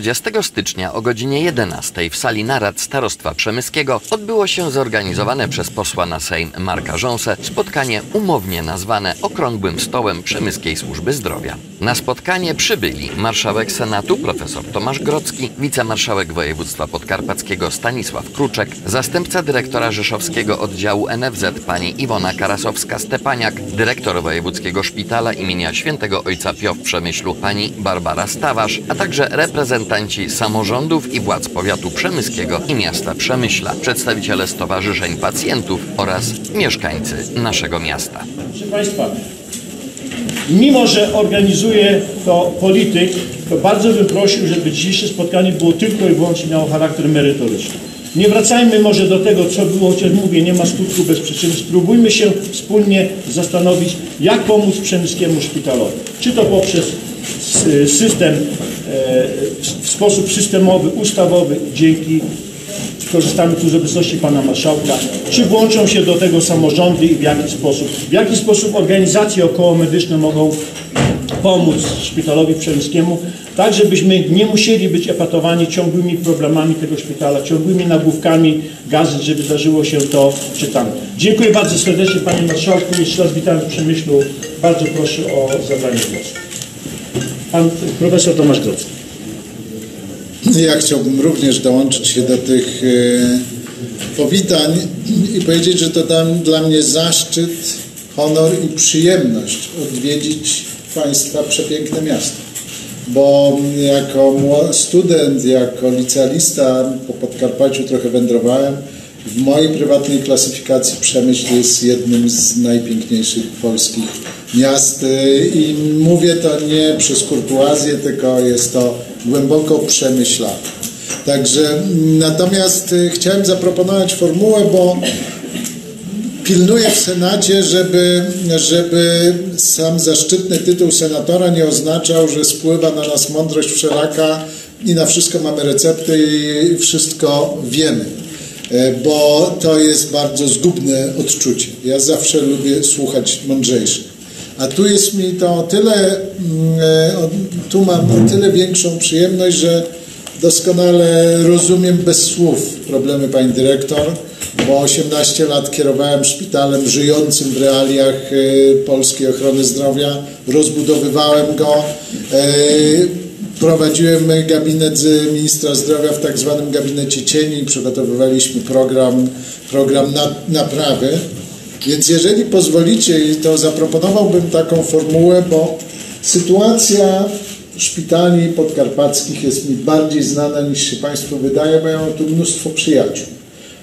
30 stycznia o godzinie 11 w sali narad starostwa przemyskiego odbyło się zorganizowane przez posła na Sejm Marka Rząsę spotkanie umownie nazwane Okrągłym Stołem Przemyskiej Służby Zdrowia. Na spotkanie przybyli marszałek Senatu profesor Tomasz Grodzki, wicemarszałek województwa podkarpackiego Stanisław Kruczek, zastępca dyrektora rzeszowskiego oddziału NFZ pani Iwona Karasowska-Stepaniak, dyrektor wojewódzkiego szpitala imienia Świętego Ojca Pio w Przemyślu pani Barbara Stawarz, a także reprezentanci samorządów i władz powiatu przemyskiego i miasta Przemyśla, przedstawiciele stowarzyszeń pacjentów oraz mieszkańcy naszego miasta. Proszę Państwa, mimo że organizuje to polityk, to bardzo bym prosił, żeby dzisiejsze spotkanie było tylko i wyłącznie miało charakter merytoryczny. Nie wracajmy może do tego, co było, chociaż mówię, nie ma skutku bez przyczyny. Spróbujmy się wspólnie zastanowić, jak pomóc przemyskiemu szpitalowi. Czy to poprzez system, w sposób systemowy, ustawowy, dzięki korzystamy tu z obecności pana marszałka, czy włączą się do tego samorządy i w jaki sposób organizacje okołomedyczne mogą pomóc szpitalowi przemyskiemu, tak żebyśmy nie musieli być epatowani ciągłymi problemami tego szpitala, ciągłymi nagłówkami gazet, żeby zdarzyło się to czy tam. Dziękuję bardzo serdecznie panie marszałku, jeszcze raz witam w Przemyślu, bardzo proszę o zabranie głosu. Pan profesor Tomasz Grodzki. Ja chciałbym również dołączyć się do tych powitań i powiedzieć, że to dla mnie zaszczyt, honor i przyjemność odwiedzić Państwa przepiękne miasto. Bo jako student, jako licealista po Podkarpaciu trochę wędrowałem. W mojej prywatnej klasyfikacji Przemyśl jest jednym z najpiękniejszych polskich miast i mówię to nie przez kurtuazję, tylko jest to głęboko przemyślane. Także natomiast chciałem zaproponować formułę, bo pilnuję w Senacie, żeby sam zaszczytny tytuł senatora nie oznaczał, że spływa na nas mądrość wszelaka i na wszystko mamy recepty i wszystko wiemy. Bo to jest bardzo zgubne odczucie. Ja zawsze lubię słuchać mądrzejszych. A tu jest mi to o tyle, tu mam o tyle większą przyjemność, że doskonale rozumiem bez słów problemy pani dyrektor, bo 18 lat kierowałem szpitalem żyjącym w realiach polskiej ochrony zdrowia, rozbudowywałem go. Prowadziłem gabinet ministra zdrowia w tak zwanym gabinecie cieni i przygotowywaliśmy program naprawy. Więc jeżeli pozwolicie, to zaproponowałbym taką formułę, bo sytuacja szpitali podkarpackich jest mi bardziej znana niż się Państwu wydaje, bo ja mam tu mnóstwo przyjaciół.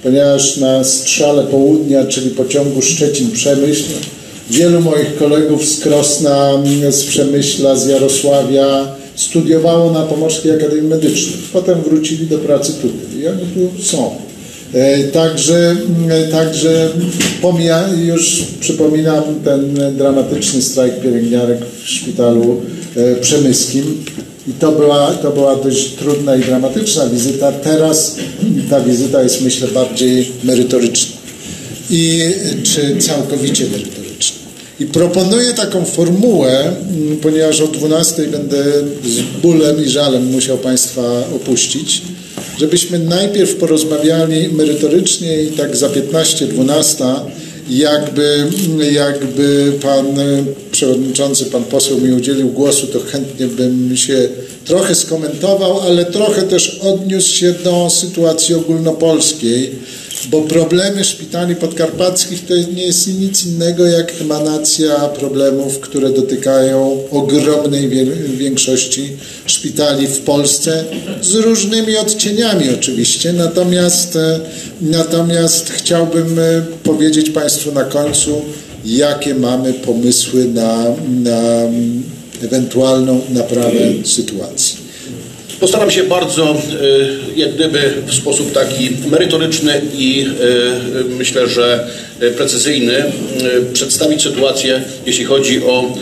Ponieważ na strzale południa, czyli pociągu Szczecin-Przemyśl, wielu moich kolegów z Krosna, z Przemyśla, z Jarosławia studiowało na Pomorskiej Akademii Medycznej. Potem wrócili do pracy tutaj i oni tu są. Także już przypominam ten dramatyczny strajk pielęgniarek w szpitalu przemyskim i to była dość trudna i dramatyczna wizyta. Teraz ta wizyta jest, myślę, bardziej merytoryczna czy całkowicie merytoryczna. I proponuję taką formułę, ponieważ o 12 będę z bólem i żalem musiał Państwa opuścić, żebyśmy najpierw porozmawiali merytorycznie i tak za 15-12, jakby Pan Przewodniczący, Pan Poseł mi udzielił głosu, to chętnie bym się trochę skomentował, ale trochę też odniósł się do sytuacji ogólnopolskiej, bo problemy szpitali podkarpackich to nie jest nic innego jak emanacja problemów, które dotykają ogromnej większości szpitali w Polsce, z różnymi odcieniami oczywiście, natomiast chciałbym powiedzieć Państwu na końcu, jakie mamy pomysły na ewentualną naprawę sytuacji. Postaram się bardzo, jak gdyby w sposób taki merytoryczny i myślę, że precyzyjny przedstawić sytuację, jeśli chodzi o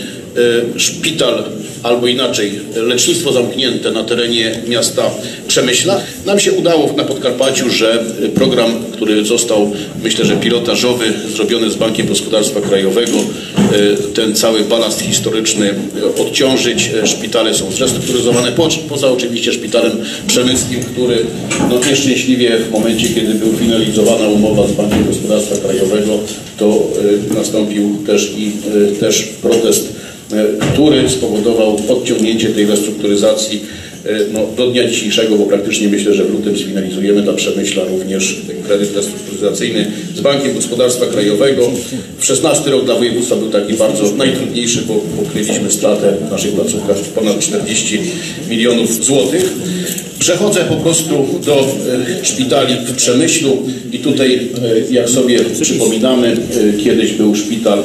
szpital, albo inaczej lecznictwo zamknięte na terenie miasta Przemyśla. Nam się udało na Podkarpaciu, że program, który został, myślę, że pilotażowy, zrobiony z Bankiem Gospodarstwa Krajowego, ten cały balast historyczny odciążyć. Szpitale są zrestrukturyzowane, poza oczywiście szpitalem przemyskim, który no nieszczęśliwie w momencie, kiedy była finalizowana umowa z Bankiem Gospodarstwa Krajowego, to nastąpił też protest, który spowodował odciągnięcie tej restrukturyzacji no, do dnia dzisiejszego, bo praktycznie myślę, że w lutym sfinalizujemy dla Przemyśla również kredyt restrukturyzacyjny z Bankiem Gospodarstwa Krajowego. 2016 rok dla województwa był taki bardzo najtrudniejszy, bo pokryliśmy stratę w naszych placówkach ponad 40 milionów złotych. Przechodzę po prostu do szpitali w Przemyślu i tutaj, jak sobie przypominamy, kiedyś był szpital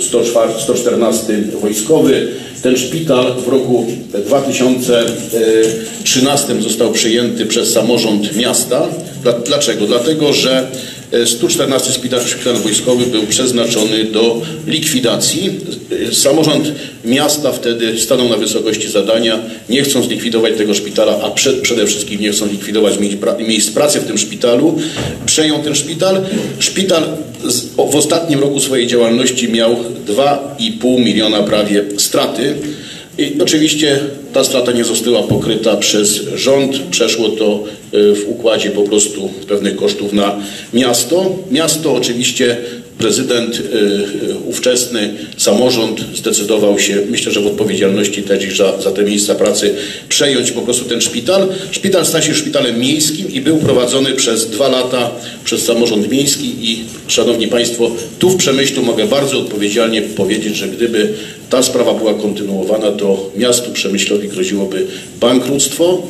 114 wojskowy. Ten szpital w roku 2013 został przyjęty przez samorząd miasta. Dlaczego? Dlatego, że 114 szpital wojskowy był przeznaczony do likwidacji. Samorząd miasta wtedy stanął na wysokości zadania, nie chcą zlikwidować tego szpitala, a przede wszystkim nie chcą likwidować miejsc pracy w tym szpitalu. Przejął ten szpital. Szpital w ostatnim roku swojej działalności miał 2,5 miliona prawie straty. I oczywiście ta strata nie została pokryta przez rząd, przeszło to w układzie po prostu pewnych kosztów na miasto. Miasto oczywiście, prezydent ówczesny, samorząd zdecydował się, myślę, że w odpowiedzialności też za te miejsca pracy, przejąć po prostu ten szpital. Szpital stał się szpitalem miejskim i był prowadzony przez 2 lata przez samorząd miejski i, szanowni państwo, tu w Przemyślu mogę bardzo odpowiedzialnie powiedzieć, że gdyby ta sprawa była kontynuowana, to miastu Przemyślowi groziłoby bankructwo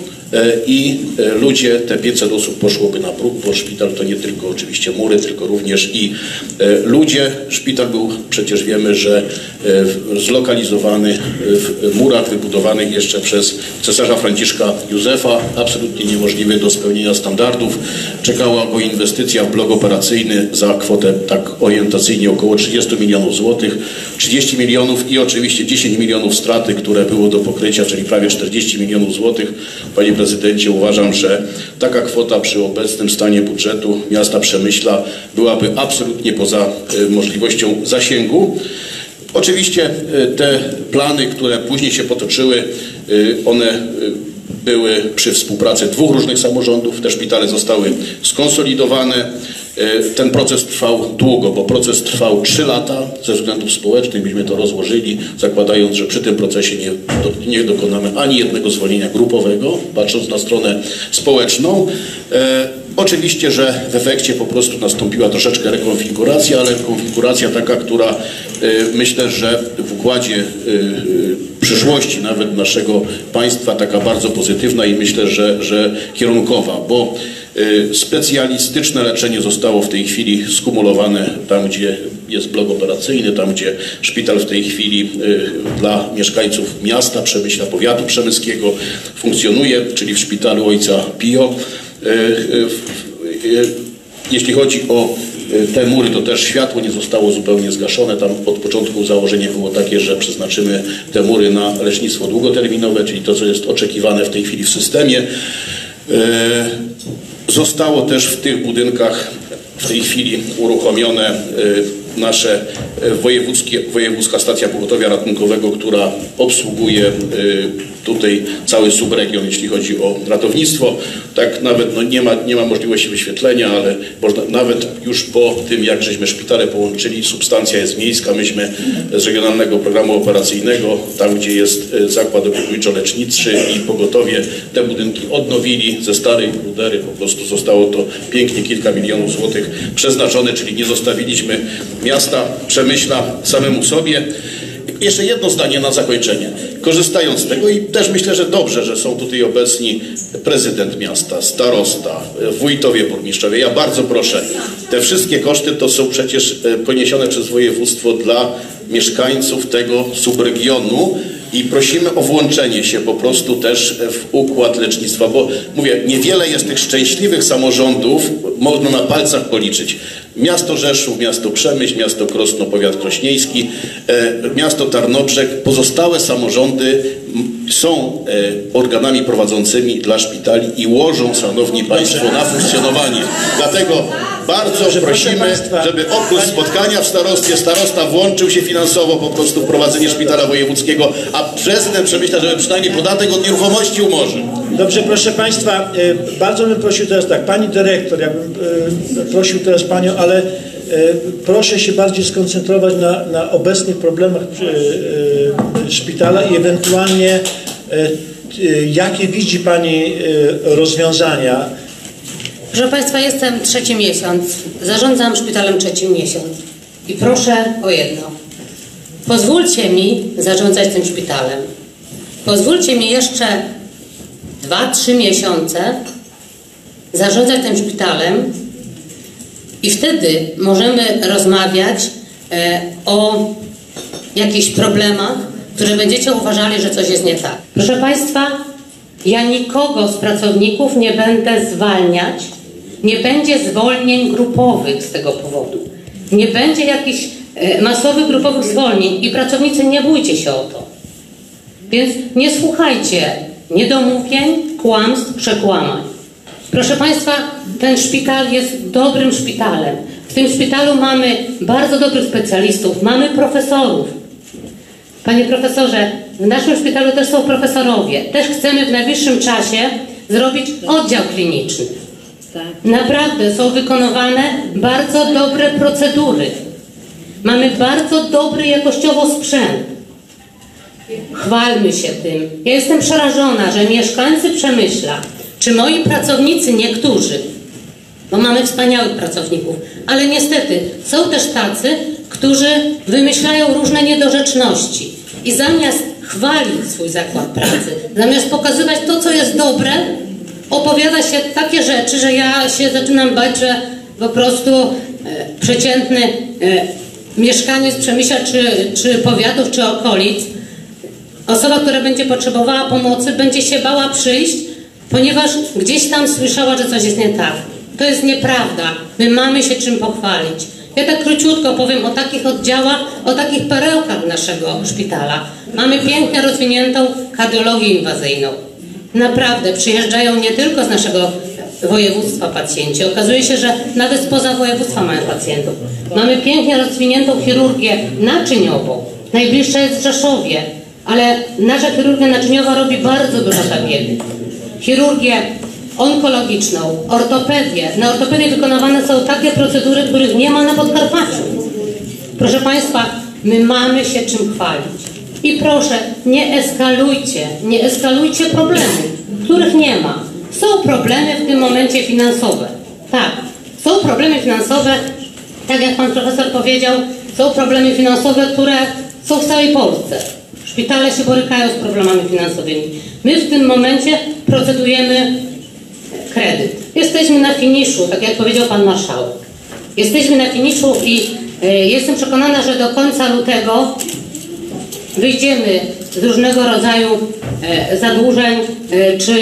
i ludzie, te 500 osób poszłoby na bruk, bo szpital to nie tylko oczywiście mury, tylko również i ludzie. Szpital był, przecież wiemy, że zlokalizowany w murach wybudowanych jeszcze przez cesarza Franciszka Józefa, absolutnie niemożliwy do spełnienia standardów. Czekała go inwestycja w blok operacyjny za kwotę tak orientacyjnie około 30 milionów złotych, 30 milionów i oczywiście 10 milionów straty, które było do pokrycia, czyli prawie 40 milionów złotych. Panie prezydencie, uważam, że taka kwota przy obecnym stanie budżetu miasta Przemyśla byłaby absolutnie poza możliwością zasięgu. Oczywiście te plany, które później się potoczyły, one były przy współpracy 2 różnych samorządów. Te szpitale zostały skonsolidowane. Ten proces trwał długo, bo proces trwał 3 lata ze względów społecznych. Myśmy to rozłożyli, zakładając, że przy tym procesie nie dokonamy ani jednego zwolnienia grupowego, patrząc na stronę społeczną. Oczywiście, że w efekcie po prostu nastąpiła troszeczkę rekonfiguracja, ale konfiguracja taka, która myślę, że w układzie przyszłości nawet naszego państwa taka bardzo pozytywna i myślę, że kierunkowa, bo specjalistyczne leczenie zostało w tej chwili skumulowane tam, gdzie jest blok operacyjny, tam, gdzie szpital w tej chwili dla mieszkańców miasta Przemyśla, powiatu przemyskiego funkcjonuje, czyli w szpitalu Ojca Pio. Jeśli chodzi o te mury, to też światło nie zostało zupełnie zgaszone. Tam od początku założenie było takie, że przeznaczymy te mury na lecznictwo długoterminowe, czyli to, co jest oczekiwane w tej chwili w systemie. Zostało też w tych budynkach w tej chwili uruchomione nasze wojewódzka stacja pogotowia ratunkowego, która obsługuje tutaj cały subregion, jeśli chodzi o ratownictwo. Tak nawet no nie ma możliwości wyświetlenia, ale można, nawet już po tym, jak żeśmy szpitale połączyli, substancja jest miejska. Myśmy z regionalnego programu operacyjnego, tam gdzie jest zakład opiekuńczo-leczniczy i pogotowie, te budynki odnowili ze starej brudery. Po prostu zostało to pięknie kilka milionów złotych przeznaczone, czyli nie zostawiliśmy miasta Przemyśla samemu sobie. Jeszcze jedno zdanie na zakończenie. Korzystając z tego i też myślę, że dobrze, że są tutaj obecni prezydent miasta, starosta, wójtowie, burmistrzowie. Ja bardzo proszę, te wszystkie koszty to są przecież poniesione przez województwo dla mieszkańców tego subregionu i prosimy o włączenie się po prostu też w układ lecznictwa, bo mówię, niewiele jest tych szczęśliwych samorządów, można na palcach policzyć. Miasto Rzeszów, miasto Przemyśl, miasto Krosno, powiat krośnieński, miasto Tarnobrzeg, pozostałe samorządy są organami prowadzącymi dla szpitali i łożą, szanowni państwo, na funkcjonowanie. Dlatego bardzo prosimy, żeby oprócz spotkania w starostwie starosta włączył się finansowo po prostu w prowadzenie szpitala wojewódzkiego, a prezydent Przemyśla, żeby przynajmniej podatek od nieruchomości umorzył. Dobrze, proszę państwa, bardzo bym prosił teraz tak, pani dyrektor, ja bym prosił teraz panią, ale proszę się bardziej skoncentrować na obecnych problemach szpitala i ewentualnie jakie widzi pani rozwiązania. Proszę państwa, jestem trzeci miesiąc, zarządzam szpitalem trzeci miesiąc i proszę o jedno. Pozwólcie mi zarządzać tym szpitalem. Pozwólcie mi jeszcze 2-3 miesiące zarządzać tym szpitalem i wtedy możemy rozmawiać o jakichś problemach, które będziecie uważali, że coś jest nie tak. Proszę państwa, ja nikogo z pracowników nie będę zwalniać, nie będzie zwolnień grupowych z tego powodu, nie będzie jakichś masowych grupowych zwolnień i pracownicy, nie bójcie się o to. Więc nie słuchajcie niedomówień, kłamstw, przekłamań. Proszę państwa, ten szpital jest dobrym szpitalem. W tym szpitalu mamy bardzo dobrych specjalistów, mamy profesorów. Panie profesorze, w naszym szpitalu też są profesorowie. Też chcemy w najbliższym czasie zrobić oddział kliniczny. Naprawdę są wykonywane bardzo dobre procedury. Mamy bardzo dobry jakościowo sprzęt. Chwalmy się tym. Ja jestem przerażona, że mieszkańcy Przemyśla, czy moi pracownicy niektórzy, bo mamy wspaniałych pracowników, ale niestety są też tacy, którzy wymyślają różne niedorzeczności i zamiast chwalić swój zakład pracy, zamiast pokazywać to, co jest dobre, opowiada się takie rzeczy, że ja się zaczynam bać, że po prostu przeciętny mieszkaniec Przemyśla, czy powiatów, czy okolic, osoba, która będzie potrzebowała pomocy, będzie się bała przyjść, ponieważ gdzieś tam słyszała, że coś jest nie tak. To jest nieprawda. My mamy się czym pochwalić. Ja tak króciutko powiem o takich oddziałach, o takich perełkach naszego szpitala. Mamy pięknie rozwiniętą kardiologię inwazyjną. Naprawdę przyjeżdżają nie tylko z naszego województwa pacjenci. Okazuje się, że nawet spoza województwa mają pacjentów. Mamy pięknie rozwiniętą chirurgię naczyniową. Najbliższa jest w Rzeszowie, ale nasza chirurgia naczyniowa robi bardzo dużo zabiegów. Chirurgię onkologiczną, ortopedię. Na ortopedii wykonywane są takie procedury, których nie ma na Podkarpaciu. Proszę państwa, my mamy się czym chwalić. I proszę, nie eskalujcie problemów, których nie ma. Są problemy w tym momencie finansowe. Tak, są problemy finansowe, tak jak pan profesor powiedział, są problemy finansowe, które są w całej Polsce. Szpitale się borykają z problemami finansowymi. My w tym momencie procedujemy kredyt. Jesteśmy na finiszu, tak jak powiedział pan marszałek. Jesteśmy na finiszu i jestem przekonana, że do końca lutego wyjdziemy z różnego rodzaju zadłużeń, czy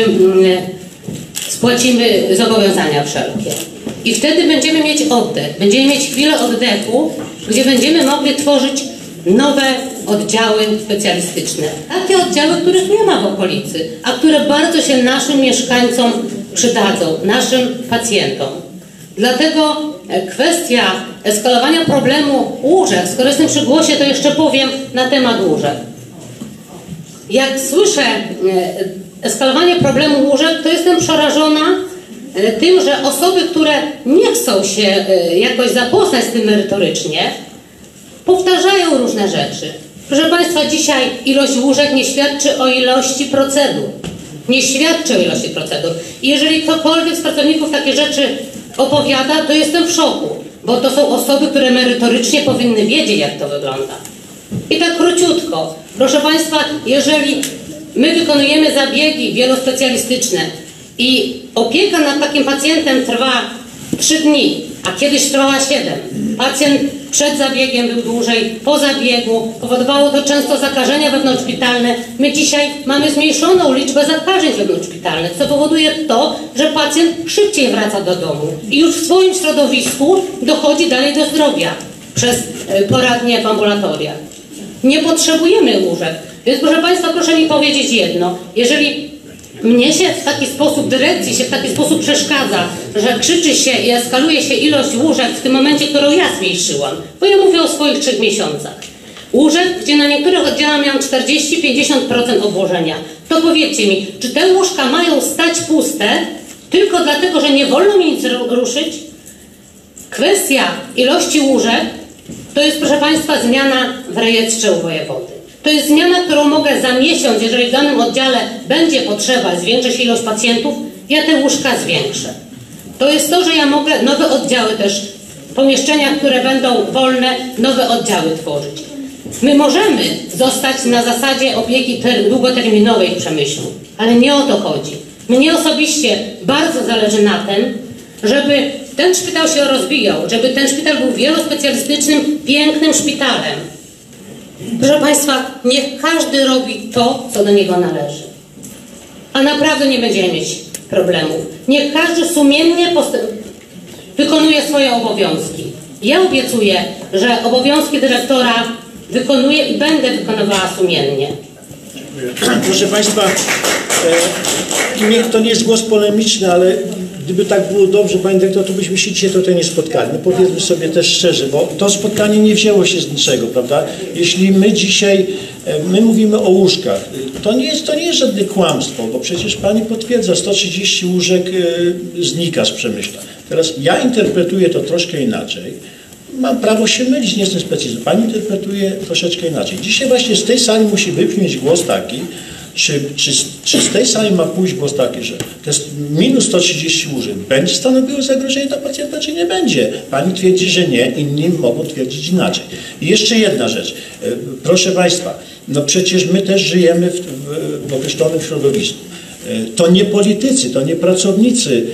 spłacimy zobowiązania wszelkie. I wtedy będziemy mieć oddech. Będziemy mieć chwilę oddechu, gdzie będziemy mogli tworzyć nowe oddziały specjalistyczne. Takie oddziały, których nie ma w okolicy, a które bardzo się naszym mieszkańcom przydadzą, naszym pacjentom. Dlatego kwestia eskalowania problemu łóżek, skoro jestem przy głosie, to jeszcze powiem na temat łóżek. Jak słyszę eskalowanie problemu łóżek, to jestem przerażona tym, że osoby, które nie chcą się jakoś zapoznać z tym merytorycznie, powtarzają różne rzeczy. Proszę państwa, dzisiaj ilość łóżek nie świadczy o ilości procedur. Nie świadczy o ilości procedur. I jeżeli ktokolwiek z pracowników takie rzeczy opowiada, to jestem w szoku, bo to są osoby, które merytorycznie powinny wiedzieć, jak to wygląda. I tak króciutko. Proszę państwa, jeżeli my wykonujemy zabiegi wielospecjalistyczne i opieka nad takim pacjentem trwa 3 dni, a kiedyś trwała 7, pacjent przed zabiegiem, był dłużej, po zabiegu. Powodowało to często zakażenia wewnątrzszpitalne. My dzisiaj mamy zmniejszoną liczbę zakażeń wewnątrzszpitalnych, co powoduje to, że pacjent szybciej wraca do domu i już w swoim środowisku dochodzi dalej do zdrowia przez poradnie w ambulatoriach. Nie potrzebujemy łóżek. Więc proszę Państwa, proszę mi powiedzieć jedno. Jeżeli mnie się w taki sposób, dyrekcji się w taki sposób przeszkadza, że krzyczy się i eskaluje się ilość łóżek w tym momencie, którą ja zmniejszyłam, bo ja mówię o swoich 3 miesiącach. Łóżek, gdzie na niektórych oddziałach miałam 40–50% obłożenia. To powiedzcie mi, czy te łóżka mają stać puste tylko dlatego, że nie wolno mi nic ruszyć? Kwestia ilości łóżek to jest, proszę Państwa, zmiana w rejestrze u wojewody. To jest zmiana, którą mogę za miesiąc, jeżeli w danym oddziale będzie potrzeba, zwiększy się ilość pacjentów, ja te łóżka zwiększę. To jest to, że ja mogę nowe oddziały też, pomieszczenia, które będą wolne, nowe oddziały tworzyć. My możemy zostać na zasadzie opieki długoterminowej w Przemyślu, ale nie o to chodzi. Mnie osobiście bardzo zależy na tym, żeby ten szpital się rozwijał, żeby ten szpital był wielospecjalistycznym, pięknym szpitalem. Proszę Państwa, niech każdy robi to, co do niego należy. A naprawdę nie będziemy mieć problemów. Niech każdy sumiennie wykonuje swoje obowiązki. Ja obiecuję, że obowiązki dyrektora wykonuję i będę wykonywała sumiennie. Proszę Państwa, to nie jest głos polemiczny, ale gdyby tak było dobrze, Pani Dyrektor, to byśmy się dzisiaj tutaj nie spotkali. No powiedzmy sobie też szczerze, bo to spotkanie nie wzięło się z niczego, prawda? Jeśli my dzisiaj, my mówimy o łóżkach, to nie jest żadne kłamstwo, bo przecież Pani potwierdza, 130 łóżek znika z Przemyśla. Teraz ja interpretuję to troszkę inaczej. Mam prawo się mylić, nie jestem specjalistą. Pani interpretuje troszeczkę inaczej. Dzisiaj właśnie z tej sali musi wybrzmieć głos taki, czy z tej sali ma pójść głos taki, że to jest minus 130 łóżek. Będzie stanowiło zagrożenie dla pacjenta, czy nie będzie? Pani twierdzi, że nie, inni mogą twierdzić inaczej. I jeszcze jedna rzecz. Proszę Państwa, no przecież my też żyjemy w określonym środowisku. To nie politycy, to nie pracownicy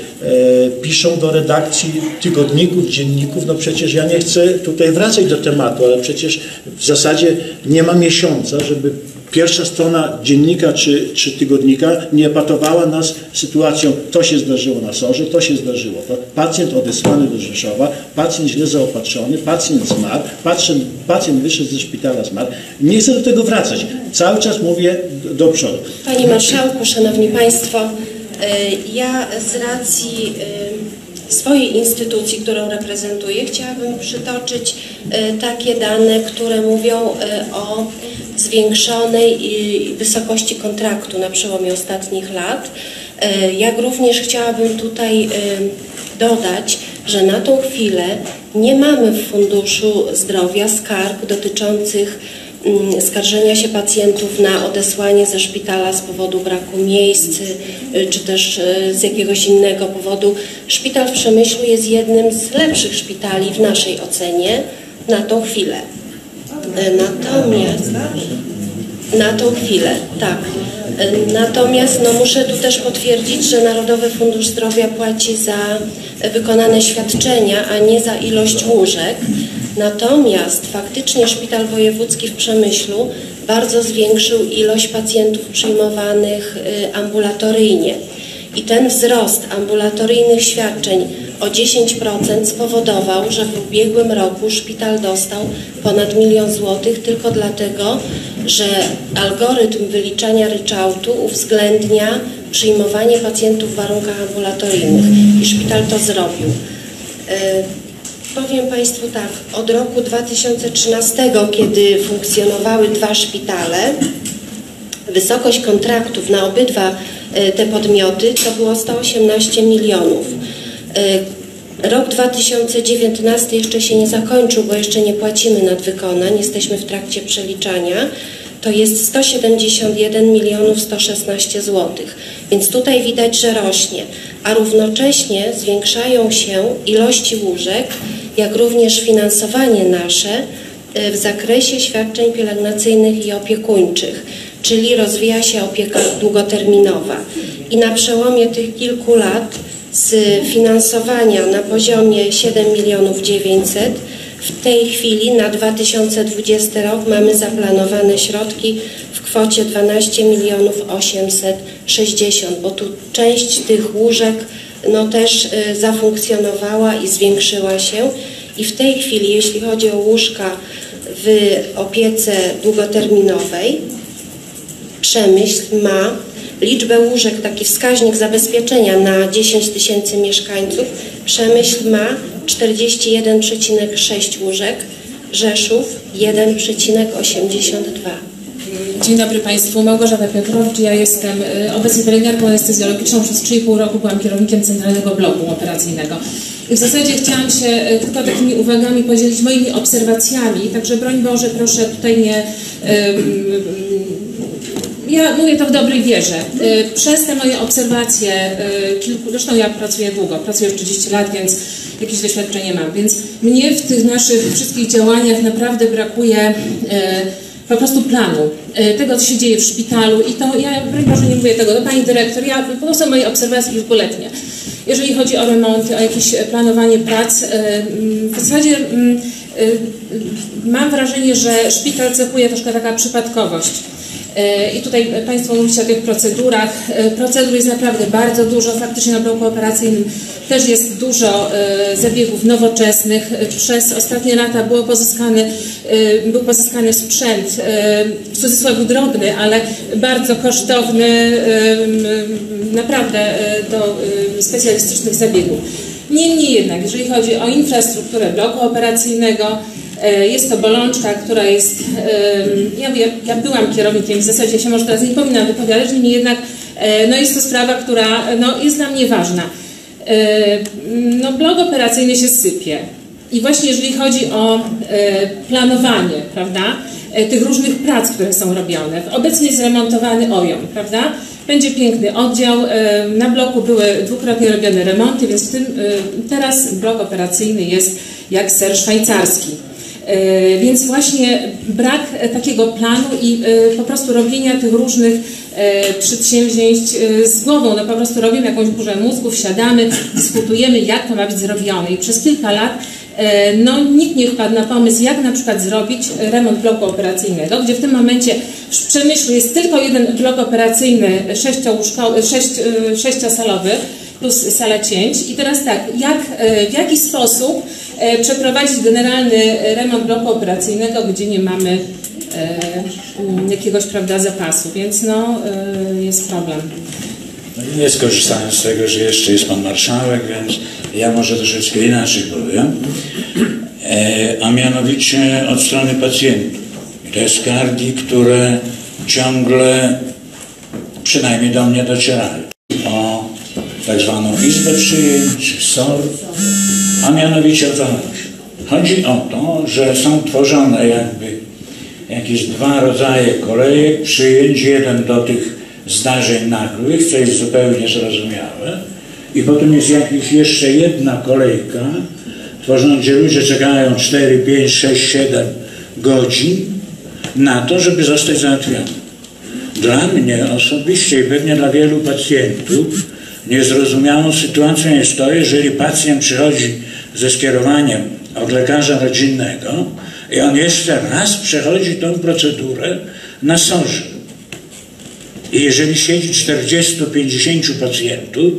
piszą do redakcji tygodników, dzienników. No przecież ja nie chcę tutaj wracać do tematu, ale przecież w zasadzie nie ma miesiąca, żeby pierwsza strona dziennika czy tygodnika nie epatowała nas sytuacją, to się zdarzyło na SOR-ze, to się zdarzyło. Pacjent odesłany do Rzeszowa, pacjent źle zaopatrzony, pacjent zmarł, pacjent wyszedł ze szpitala, zmarł. Nie chcę do tego wracać. Cały czas mówię do przodu. Panie Marszałku, Szanowni Państwo, ja z racji swojej instytucji, którą reprezentuję, chciałabym przytoczyć takie dane, które mówią o zwiększonej wysokości kontraktu na przełomie ostatnich lat. Jak również chciałabym tutaj dodać, że na tą chwilę nie mamy w Funduszu Zdrowia skarg dotyczących skarżenia się pacjentów na odesłanie ze szpitala z powodu braku miejsc, czy też z jakiegoś innego powodu. Szpital w Przemyślu jest jednym z lepszych szpitali w naszej ocenie na tą chwilę. Natomiast na tą chwilę, tak. Natomiast no, muszę tu też potwierdzić, że Narodowy Fundusz Zdrowia płaci za wykonane świadczenia, a nie za ilość łóżek. Natomiast faktycznie Szpital Wojewódzki w Przemyślu bardzo zwiększył ilość pacjentów przyjmowanych ambulatoryjnie. I ten wzrost ambulatoryjnych świadczeń o 10% spowodował, że w ubiegłym roku szpital dostał ponad 1 000 000 złotych tylko dlatego, że algorytm wyliczania ryczałtu uwzględnia przyjmowanie pacjentów w warunkach ambulatoryjnych i szpital to zrobił. Powiem Państwu tak, od roku 2013, kiedy funkcjonowały 2 szpitale, wysokość kontraktów na obydwa te podmioty to było 118 milionów. Rok 2019 jeszcze się nie zakończył, bo jeszcze nie płacimy nadwykonań, jesteśmy w trakcie przeliczania. To jest 171 116 000 zł. Więc tutaj widać, że rośnie. A równocześnie zwiększają się ilości łóżek, jak również finansowanie nasze w zakresie świadczeń pielęgnacyjnych i opiekuńczych, czyli rozwija się opieka długoterminowa. I na przełomie tych kilku lat z finansowania na poziomie 7 900 000 zł W tej chwili na 2020 rok mamy zaplanowane środki w kwocie 12 milionów 860, bo tu część tych łóżek no też zafunkcjonowała i zwiększyła się. I w tej chwili, jeśli chodzi o łóżka w opiece długoterminowej, Przemyśl ma liczbę łóżek, taki wskaźnik zabezpieczenia na 10 tysięcy mieszkańców. Przemyśl ma 41,6 łóżek, Rzeszów 1,82. Dzień dobry Państwu, Małgorzata Piotrowicz, ja jestem obecnie pielęgniarką anestezjologiczną, przez 3,5 roku byłam kierownikiem Centralnego Bloku Operacyjnego. I w zasadzie chciałam się tylko takimi uwagami podzielić, moimi obserwacjami, także broń Boże, proszę tutaj nie... Ja mówię to w dobrej wierze. Przez te moje obserwacje, zresztą ja pracuję długo, pracuję już 30 lat, więc jakieś doświadczenie mam, więc mnie w tych naszych wszystkich działaniach naprawdę brakuje po prostu planu, tego co się dzieje w szpitalu i to, ja proszę, nie mówię tego do Pani Dyrektor, ja po prostu moje obserwacje już dwuletnie. Jeżeli chodzi o remonty, o jakieś planowanie prac, w zasadzie mam wrażenie, że szpital cechuje troszkę taka przypadkowość. I tutaj Państwo mówicie o tych procedurach. Procedur jest naprawdę bardzo dużo, faktycznie na bloku operacyjnym też jest dużo zabiegów nowoczesnych. Przez ostatnie lata był pozyskany sprzęt, w cudzysłowie drobny, ale bardzo kosztowny, naprawdę do specjalistycznych zabiegów. Niemniej jednak, jeżeli chodzi o infrastrukturę bloku operacyjnego, jest to bolączka, która jest... Ja byłam kierownikiem, w zasadzie się może teraz nie powinnam wypowiadać, niemniej jednak no jest to sprawa, która no jest dla mnie ważna. No blok operacyjny się sypie. I właśnie jeżeli chodzi o planowanie, prawda, tych różnych prac, które są robione. Obecnie jest remontowany OJOM, prawda? Będzie piękny oddział. Na bloku były dwukrotnie robione remonty, więc w tym, teraz blok operacyjny jest jak ser szwajcarski. Więc właśnie brak takiego planu i po prostu robienia tych różnych przedsięwzięć z głową. No po prostu robimy jakąś burzę mózgów, siadamy, dyskutujemy, jak to ma być zrobione. I przez kilka lat no, nikt nie wpadł na pomysł, jak na przykład zrobić remont bloku operacyjnego, gdzie w tym momencie w Przemyślu jest tylko jeden blok operacyjny, sześciosalowy, plus sala cięć. I teraz tak, w jaki sposób przeprowadzić generalny remont bloku operacyjnego, gdzie nie mamy jakiegoś, prawda, zapasu, więc no, jest problem. No nie skorzystałem z tego, że jeszcze jest Pan Marszałek, więc ja może troszeczkę inaczej powiem, a mianowicie od strony pacjentów. Te skargi, które ciągle przynajmniej do mnie docierają. O tak zwaną izbę przyjęć, SOR, a mianowicie o co chodzi? Chodzi o to, że są tworzone jakby jakieś dwa rodzaje kolejek przyjęć, jeden do tych zdarzeń nagłych, co jest zupełnie zrozumiałe, i potem jest jakaś jeszcze jedna kolejka, tworzona, gdzie ludzie czekają 4, 5, 6, 7 godzin na to, żeby zostać załatwiony. Dla mnie osobiście i pewnie dla wielu pacjentów niezrozumiałą sytuacją jest to, jeżeli pacjent przychodzi ze skierowaniem od lekarza rodzinnego i on jeszcze raz przechodzi tą procedurę na SOR-ze. I jeżeli siedzi 40-50 pacjentów,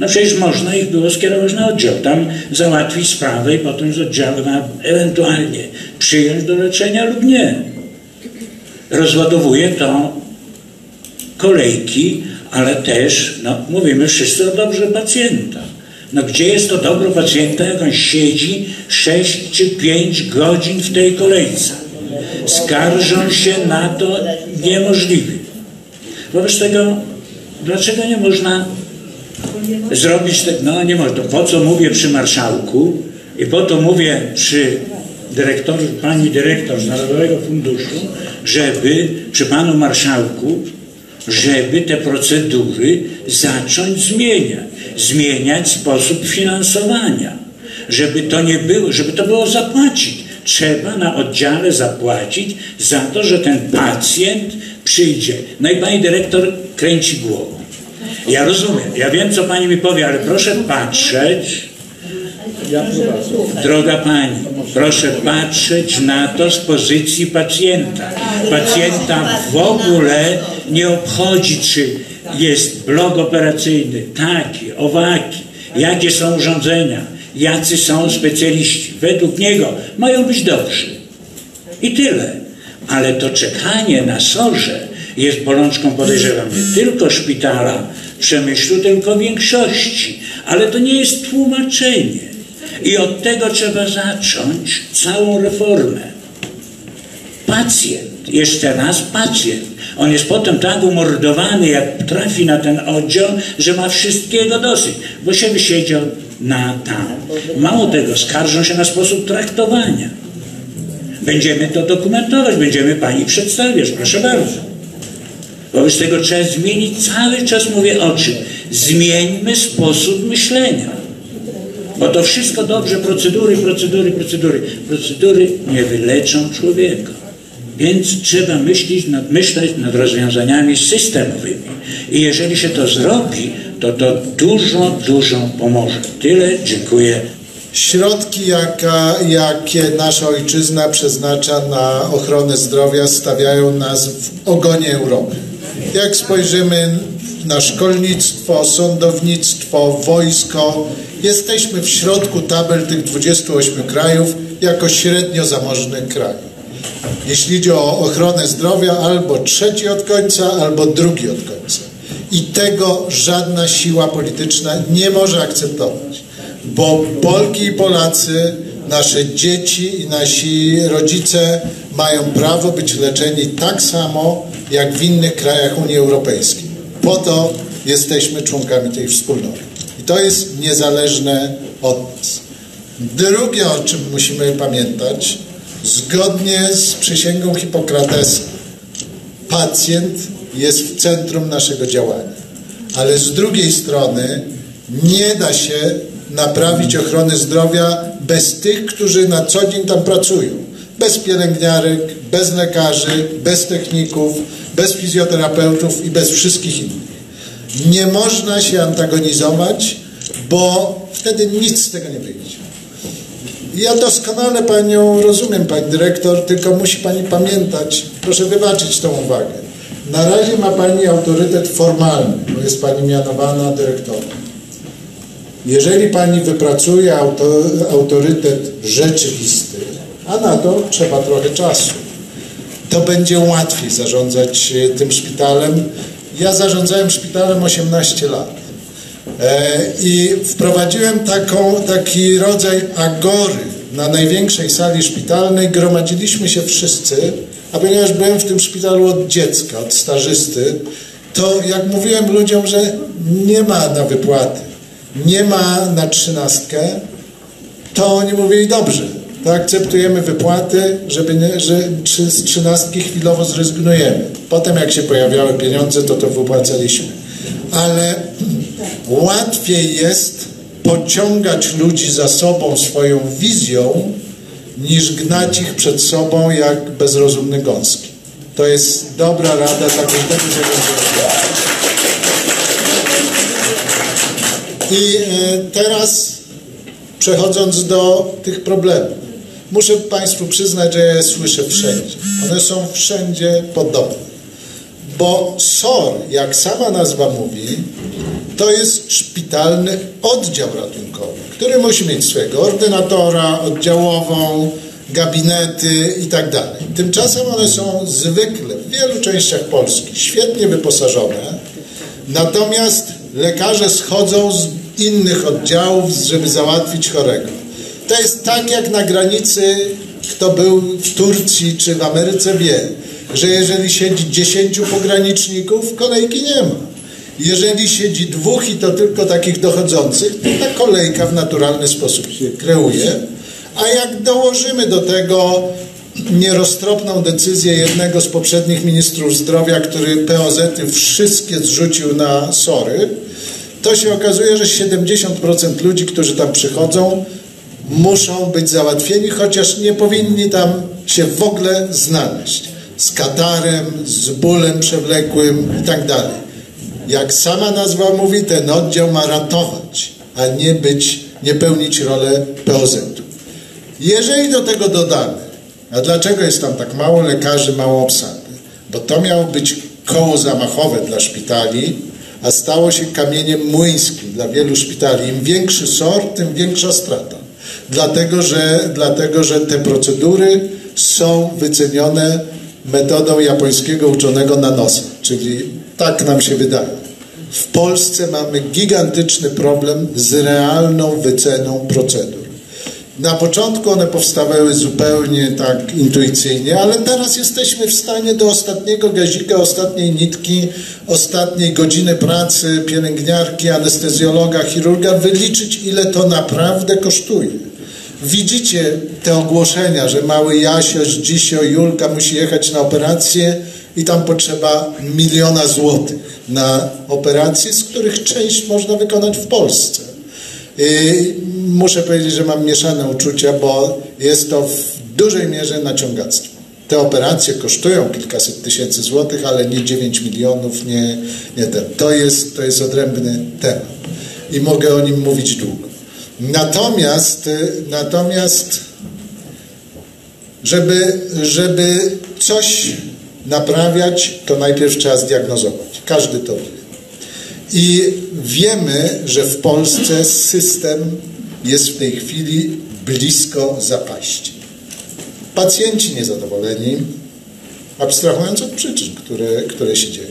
no przecież można ich było skierować na oddział, tam załatwić sprawę i potem z oddziału ewentualnie przyjąć do leczenia lub nie. Rozładowuje to kolejki, ale też, no, mówimy wszyscy o dobrze pacjenta. No gdzie jest to dobro pacjenta, jak on siedzi 6 czy 5 godzin w tej kolejce? Skarżą się na to niemożliwie. Wobec tego, dlaczego nie można zrobić tego? No nie można. Po co mówię przy Marszałku i po to mówię przy dyrektorze, Pani Dyrektor z Narodowego Funduszu, przy Panu Marszałku, żeby te procedury zacząć zmieniać. Zmieniać sposób finansowania. Żeby to było zapłacić. Trzeba na oddziale zapłacić za to, że ten pacjent przyjdzie. No i Pani Dyrektor kręci głową. Ja rozumiem, ja wiem, co Pani mi powie, ale proszę patrzeć Droga Pani, proszę patrzeć na to z pozycji pacjenta. Pacjenta w ogóle nie obchodzi, czy jest blok operacyjny, taki, owaki, jakie są urządzenia, jacy są specjaliści. Według niego mają być dobrzy. I tyle. Ale to czekanie na SOR-ze jest bolączką, podejrzewam, nie tylko szpitala w Przemyślu, tylko większości. Ale to nie jest tłumaczenie. I od tego trzeba zacząć całą reformę. Pacjent, jeszcze raz pacjent. On jest potem tak umordowany, jak trafi na ten oddział, że ma wszystkiego dosyć, bo się wysiedział na tam. Mało tego, skarżą się na sposób traktowania. Będziemy to dokumentować, będziemy Pani przedstawiać, proszę bardzo. Wobec tego trzeba zmienić, cały czas mówię o czym? Zmieńmy sposób myślenia. Bo to wszystko dobrze, procedury nie wyleczą człowieka. Więc trzeba myśleć nad rozwiązaniami systemowymi. I jeżeli się to zrobi, to to dużo pomoże. Tyle, dziękuję. Środki, jakie nasza ojczyzna przeznacza na ochronę zdrowia, stawiają nas w ogonie Europy. Jak spojrzymy na szkolnictwo, sądownictwo, wojsko, jesteśmy w środku tabel tych 28 krajów jako średnio zamożny kraj. Jeśli idzie o ochronę zdrowia, albo trzeci od końca, albo drugi od końca. I tego żadna siła polityczna nie może akceptować, bo Polki i Polacy, nasze dzieci i nasi rodzice mają prawo być leczeni tak samo jak w innych krajach Unii Europejskiej. Po to jesteśmy członkami tej wspólnoty. I to jest niezależne od nas. Drugie, o czym musimy pamiętać, zgodnie z przysięgą Hipokratesa, pacjent jest w centrum naszego działania. Ale z drugiej strony nie da się naprawić ochrony zdrowia bez tych, którzy na co dzień tam pracują. Bez pielęgniarek, bez lekarzy, bez techników, bez fizjoterapeutów i bez wszystkich innych. Nie można się antagonizować, bo wtedy nic z tego nie wyjdzie. Ja doskonale Panią rozumiem, Pani Dyrektor, tylko musi Pani pamiętać, proszę wybaczyć tą uwagę. Na razie ma Pani autorytet formalny, bo jest Pani mianowana dyrektorem. Jeżeli Pani wypracuje autorytet rzeczywisty, a na to trzeba trochę czasu, to będzie łatwiej zarządzać tym szpitalem. Ja zarządzałem szpitalem 18 lat i wprowadziłem taki rodzaj agory na największej sali szpitalnej. Gromadziliśmy się wszyscy, a ponieważ byłem w tym szpitalu od dziecka, od stażysty, to jak mówiłem ludziom, że nie ma na wypłaty, nie ma na 13, to oni mówili dobrze, to akceptujemy wypłaty, że z 13 chwilowo zrezygnujemy. Potem jak się pojawiały pieniądze, to wypłacaliśmy. Ale łatwiej jest pociągać ludzi za sobą swoją wizją, niż gnać ich przed sobą jak bezrozumny gąski. To jest dobra rada dla każdego dziewięciolatki. I teraz, przechodząc do tych problemów, muszę Państwu przyznać, że ja je słyszę wszędzie. One są wszędzie podobne. Bo SOR, jak sama nazwa mówi, to jest szpitalny oddział ratunkowy, który musi mieć swojego ordynatora, oddziałową, gabinety itd. Tymczasem one są zwykle w wielu częściach Polski świetnie wyposażone, natomiast lekarze schodzą z innych oddziałów, żeby załatwić chorego. To jest tak jak na granicy, kto był w Turcji czy w Ameryce wie, że jeżeli siedzi 10 pograniczników, kolejki nie ma. Jeżeli siedzi 2 i to tylko takich dochodzących, to ta kolejka w naturalny sposób się kreuje. A jak dołożymy do tego nieroztropną decyzję jednego z poprzednich ministrów zdrowia, który POZ-y wszystkie zrzucił na SOR-y, to się okazuje, że 70% ludzi, którzy tam przychodzą, muszą być załatwieni, chociaż nie powinni tam się w ogóle znaleźć. Z katarem, z bólem przewlekłym i tak dalej. Jak sama nazwa mówi, ten oddział ma ratować, a nie być nie pełnić rolę POZ. Jeżeli do tego dodamy, a dlaczego jest tam tak mało lekarzy, mało obsady? Bo to miało być koło zamachowe dla szpitali, a stało się kamieniem młyńskim dla wielu szpitali. Im większy SOR, tym większa strata. Dlatego że te procedury są wycenione metodą japońskiego uczonego na nosa, czyli tak nam się wydaje. W Polsce mamy gigantyczny problem z realną wyceną procedur. Na początku one powstawały zupełnie tak intuicyjnie, ale teraz jesteśmy w stanie do ostatniego gazika, ostatniej nitki, ostatniej godziny pracy pielęgniarki, anestezjologa, chirurga wyliczyć, ile to naprawdę kosztuje. Widzicie te ogłoszenia, że mały Jasio, Dzisio, Julka musi jechać na operację i tam potrzeba 1 000 000 złotych na operacje, z których część można wykonać w Polsce. Muszę powiedzieć, że mam mieszane uczucia, bo jest to w dużej mierze naciągactwo. Te operacje kosztują kilkaset tysięcy złotych, ale nie 9 milionów, nie ten. To jest odrębny temat i mogę o nim mówić długo. Natomiast żeby coś naprawiać, to najpierw trzeba zdiagnozować. Każdy to wie. I wiemy, że w Polsce system jest w tej chwili blisko zapaści. Pacjenci niezadowoleni, abstrahując od przyczyn, które się dzieją.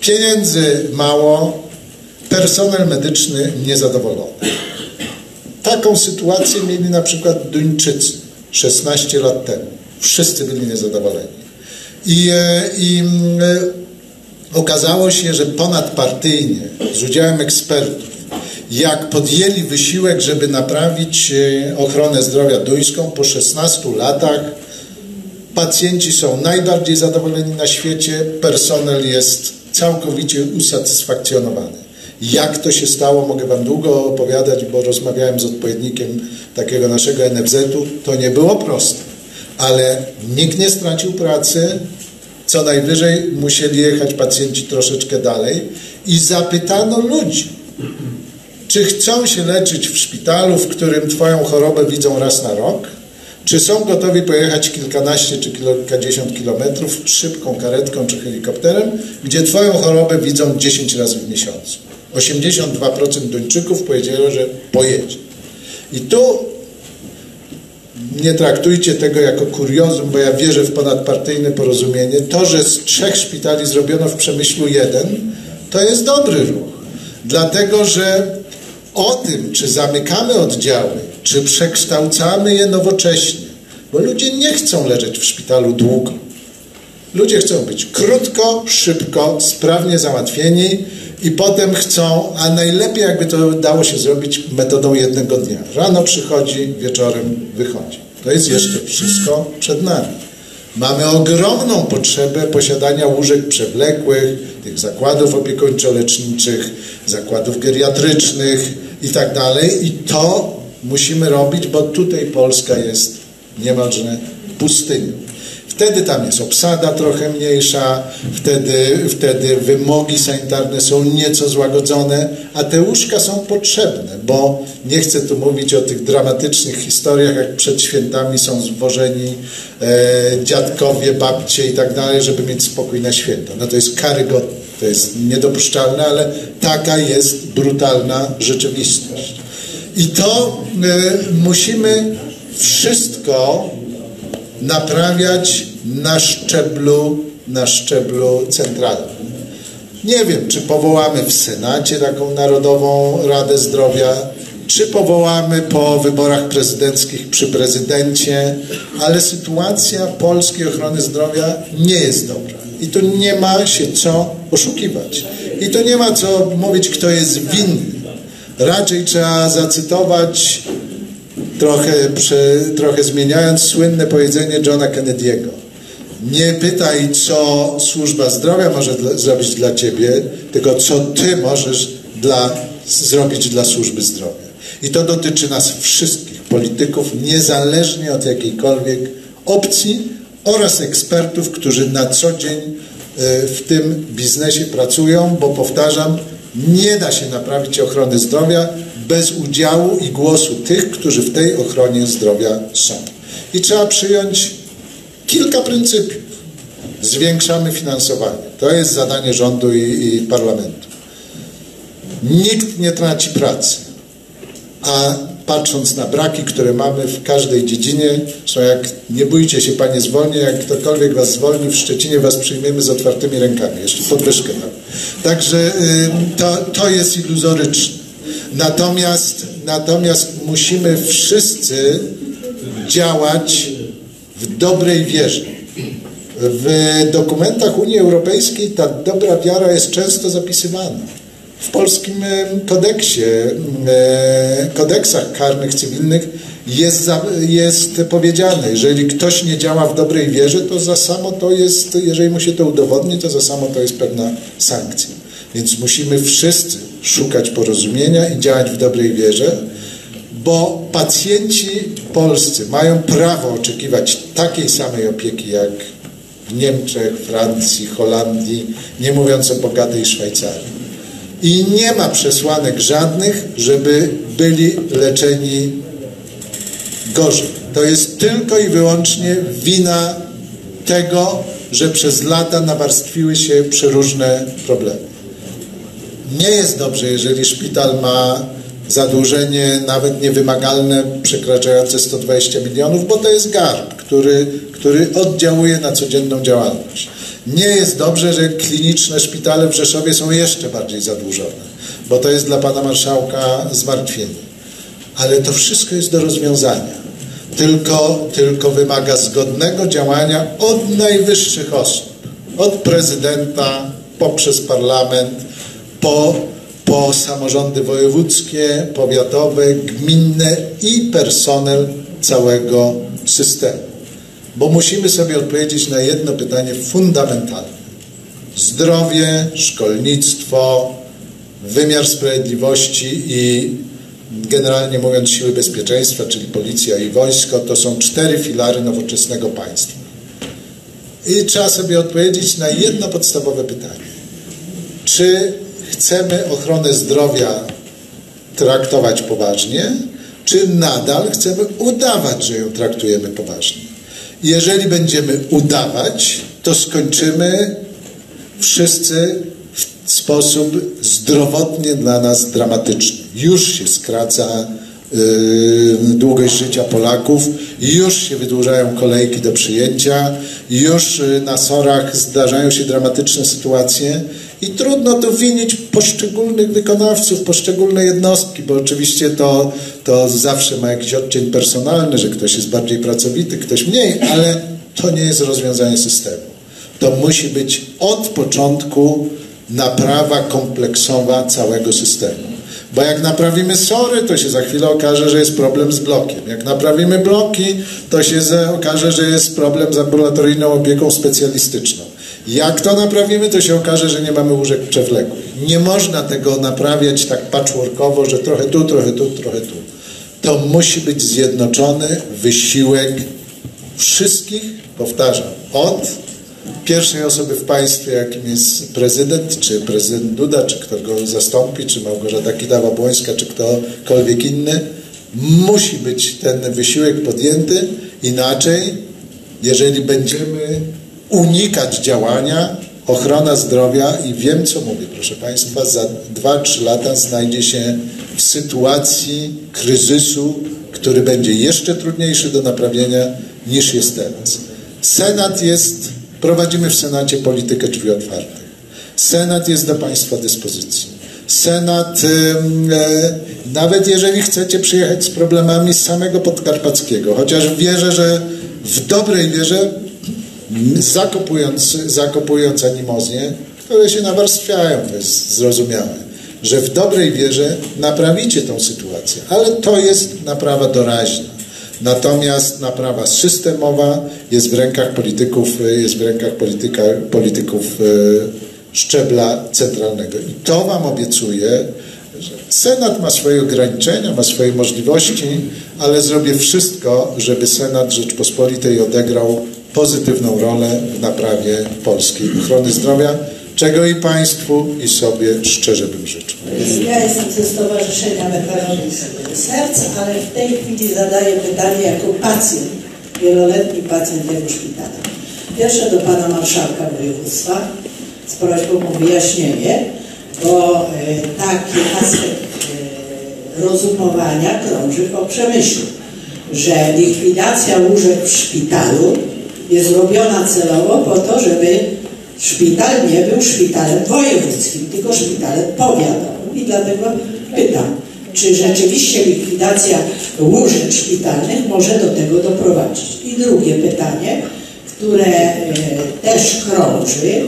Pieniędzy mało, personel medyczny niezadowolony. Taką sytuację mieli na przykład Duńczycy 16 lat temu. Wszyscy byli niezadowoleni. I okazało się, że ponadpartyjnie, z udziałem ekspertów, jak podjęli wysiłek, żeby naprawić ochronę zdrowia duńską, po 16 latach pacjenci są najbardziej zadowoleni na świecie, personel jest całkowicie usatysfakcjonowany. Jak to się stało, mogę wam długo opowiadać, bo rozmawiałem z odpowiednikiem takiego naszego NFZ-u. To nie było proste, ale nikt nie stracił pracy. Co najwyżej musieli jechać pacjenci troszeczkę dalej i zapytano ludzi, czy chcą się leczyć w szpitalu, w którym twoją chorobę widzą raz na rok, czy są gotowi pojechać kilkanaście czy kilkadziesiąt kilometrów szybką karetką czy helikopterem, gdzie twoją chorobę widzą 10 razy w miesiącu. 82% Duńczyków powiedziało, że pojedzie. I tu nie traktujcie tego jako kuriozum, bo ja wierzę w ponadpartyjne porozumienie. To, że z 3 szpitali zrobiono w Przemyślu 1, to jest dobry ruch. Dlatego, że o tym, czy zamykamy oddziały, czy przekształcamy je nowocześnie, bo ludzie nie chcą leżeć w szpitalu długo. Ludzie chcą być krótko, szybko, sprawnie załatwieni i potem chcą, a najlepiej jakby to dało się zrobić metodą jednego dnia. Rano przychodzi, wieczorem wychodzi. To jest jeszcze wszystko przed nami. Mamy ogromną potrzebę posiadania łóżek przewlekłych, tych zakładów opiekuńczo-leczniczych, zakładów geriatrycznych i tak dalej. I to musimy robić, bo tutaj Polska jest niemalże pustynią. Wtedy tam jest obsada trochę mniejsza, wtedy wymogi sanitarne są nieco złagodzone, a te łóżka są potrzebne, bo nie chcę tu mówić o tych dramatycznych historiach, jak przed świętami są zwożeni dziadkowie, babcie i tak dalej, żeby mieć spokój na święta. No to jest karygodne, to jest niedopuszczalne, ale taka jest brutalna rzeczywistość. I to musimy wszystko naprawiać na szczeblu centralnym. Nie wiem, czy powołamy w Senacie taką Narodową Radę Zdrowia, czy powołamy po wyborach prezydenckich przy prezydencie, ale sytuacja polskiej ochrony zdrowia nie jest dobra. I tu nie ma się co oszukiwać. I tu nie ma co mówić, kto jest winny. Raczej trzeba zacytować, trochę zmieniając, słynne powiedzenie Johna Kennedy'ego. Nie pytaj, co służba zdrowia może zrobić dla ciebie, tylko co ty możesz zrobić dla służby zdrowia. I to dotyczy nas wszystkich, polityków, niezależnie od jakiejkolwiek opcji, oraz ekspertów, którzy na co dzień w tym biznesie pracują, bo powtarzam, nie da się naprawić ochrony zdrowia bez udziału i głosu tych, którzy w tej ochronie zdrowia są. I trzeba przyjąć kilka pryncypiów. Zwiększamy finansowanie. To jest zadanie rządu i parlamentu. Nikt nie traci pracy, a patrząc na braki, które mamy w każdej dziedzinie, że jak nie bójcie się, panie, zwolnię, jak ktokolwiek was zwolni, w Szczecinie was przyjmiemy z otwartymi rękami, jeszcze podwyżkę tam. Także to jest iluzoryczne. Natomiast musimy wszyscy działać w dobrej wierze. W dokumentach Unii Europejskiej ta dobra wiara jest często zapisywana. W polskim kodeksie, kodeksach karnych, cywilnych jest powiedziane, jeżeli ktoś nie działa w dobrej wierze, to za samo to jest, jeżeli mu się to udowodni, to za samo to jest pewna sankcja. Więc musimy wszyscy szukać porozumienia i działać w dobrej wierze, bo pacjenci polscy mają prawo oczekiwać takiej samej opieki jak w Niemczech, Francji, Holandii, nie mówiąc o bogatej Szwajcarii. I nie ma przesłanek żadnych, żeby byli leczeni gorzej. To jest tylko i wyłącznie wina tego, że przez lata nawarstwiły się przeróżne problemy. Nie jest dobrze, jeżeli szpital ma zadłużenie nawet niewymagalne, przekraczające 120 milionów, bo to jest garb, który oddziałuje na codzienną działalność. Nie jest dobrze, że kliniczne szpitale w Rzeszowie są jeszcze bardziej zadłużone, bo to jest dla pana marszałka zmartwienie. Ale to wszystko jest do rozwiązania. Tylko wymaga zgodnego działania od najwyższych osób. Od prezydenta, poprzez parlament, po samorządy wojewódzkie, powiatowe, gminne i personel całego systemu. Bo musimy sobie odpowiedzieć na jedno pytanie fundamentalne. Zdrowie, szkolnictwo, wymiar sprawiedliwości i generalnie mówiąc siły bezpieczeństwa, czyli policja i wojsko, to są 4 filary nowoczesnego państwa. I trzeba sobie odpowiedzieć na jedno podstawowe pytanie. Czy chcemy ochronę zdrowia traktować poważnie, czy nadal chcemy udawać, że ją traktujemy poważnie? Jeżeli będziemy udawać, to skończymy wszyscy w sposób zdrowotnie dla nas dramatyczny. Już się skraca długość życia Polaków, już się wydłużają kolejki do przyjęcia, już na SOR-ach zdarzają się dramatyczne sytuacje i trudno tu winić poszczególnych wykonawców, poszczególne jednostki, bo oczywiście to zawsze ma jakiś odcień personalny, że ktoś jest bardziej pracowity, ktoś mniej, ale to nie jest rozwiązanie systemu. To musi być od początku naprawa kompleksowa całego systemu. Bo jak naprawimy SOR-y, to się za chwilę okaże, że jest problem z blokiem. Jak naprawimy bloki, to się okaże, że jest problem z ambulatoryjną opieką specjalistyczną. Jak to naprawimy, to się okaże, że nie mamy łóżek przewlekłych. Nie można tego naprawiać tak patchworkowo, że trochę tu, trochę tu, trochę tu. To musi być zjednoczony wysiłek wszystkich, powtarzam, od pierwszej osoby w państwie, jakim jest prezydent, czy prezydent Duda, czy kto go zastąpi, czy Małgorzata Kidawa-Błońska, czy ktokolwiek inny, musi być ten wysiłek podjęty. Inaczej, jeżeli będziemy unikać działania, ochrona zdrowia, i wiem co mówię, proszę państwa, za 2-3 lata znajdzie się w sytuacji kryzysu, który będzie jeszcze trudniejszy do naprawienia niż jest teraz. Prowadzimy w Senacie politykę drzwi otwartych. Senat jest do państwa dyspozycji. Senat, nawet jeżeli chcecie przyjechać z problemami z samego podkarpackiego, chociaż wierzę, że w dobrej wierze, zakopując animozje, które się nawarstwiają, to jest zrozumiałe, że w dobrej wierze naprawicie tą sytuację, ale to jest naprawa doraźna. Natomiast naprawa systemowa jest w rękach polityków, polityków szczebla centralnego. I to wam obiecuję, że Senat ma swoje ograniczenia, ma swoje możliwości, ale zrobię wszystko, żeby Senat Rzeczpospolitej odegrał pozytywną rolę w naprawie polskiej ochrony zdrowia, czego i Państwu, i sobie szczerze bym życzył. Ja jestem ze Stowarzyszenia Weteranów Serc, ale w tej chwili zadaję pytanie jako pacjent, wieloletni pacjent tego szpitala. Pierwsze do Pana Marszałka Województwa z prośbą o wyjaśnienie, bo taki aspekt rozumowania krąży po Przemyślu, że likwidacja łóżek w szpitalu jest robiona celowo po to, żeby szpital nie był szpitalem wojewódzkim, tylko szpitalem powiatowym. I dlatego pytam, czy rzeczywiście likwidacja łóżek szpitalnych może do tego doprowadzić. I drugie pytanie, które też krąży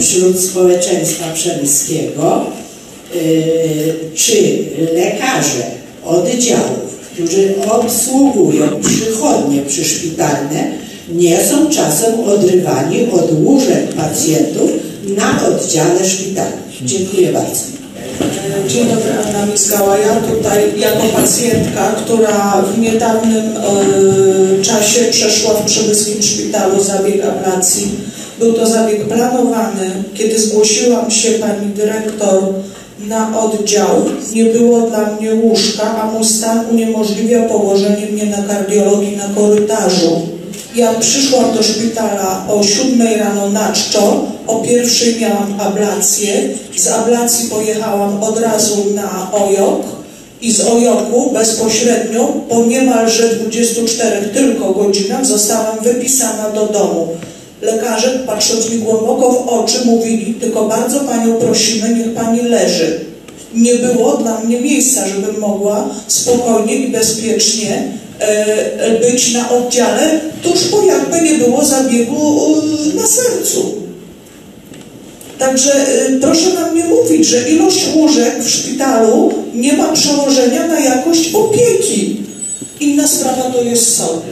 wśród społeczeństwa przemyskiego, czy lekarze oddziałów, którzy obsługują przychodnie przyszpitalne, nie są czasem odrywani od łóżek pacjentów na oddziale szpitala. Dziękuję bardzo. Dzień dobry, Anna Mizgała. Ja tutaj jako pacjentka, która w niedawnym czasie przeszła w przemyskim szpitalu zabieg ablacji. Był to zabieg planowany. Kiedy zgłosiłam się pani dyrektor na oddział, nie było dla mnie łóżka, a mój stan uniemożliwia położenie mnie na kardiologii na korytarzu. Ja przyszłam do szpitala o 7 rano na czczo, o 1 miałam ablację, z ablacji pojechałam od razu na OJOK i z OJOK-u bezpośrednio po niemalże 24 tylko godzinach zostałam wypisana do domu. Lekarze, patrząc mi głęboko w oczy, mówili: tylko bardzo Panią prosimy, niech Pani leży. Nie było dla mnie miejsca, żebym mogła spokojnie i bezpiecznie być na oddziale, tuż po jakby nie było zabiegu na sercu. Także proszę nam nie mówić, że ilość łóżek w szpitalu nie ma przełożenia na jakość opieki. Inna sprawa to jest sąd.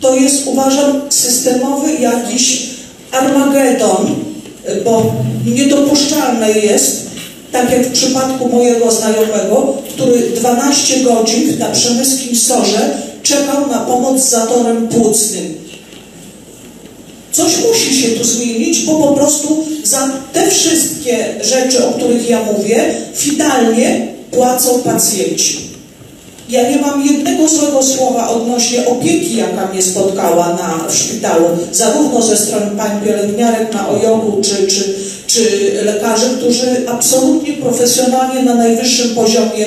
To jest, uważam, systemowy jakiś armagedon, bo niedopuszczalne jest, tak jak w przypadku mojego znajomego, który 12 godzin na przemyskim SOR-ze czekał na pomoc z zatorem płucnym. Coś musi się tu zmienić, bo po prostu za te wszystkie rzeczy, o których ja mówię, finalnie płacą pacjenci. Ja nie mam jednego złego słowa odnośnie opieki, jaka mnie spotkała w szpitalu, zarówno ze strony pań pielęgniarek na OJOK-u, czy lekarzy, którzy absolutnie profesjonalnie na najwyższym poziomie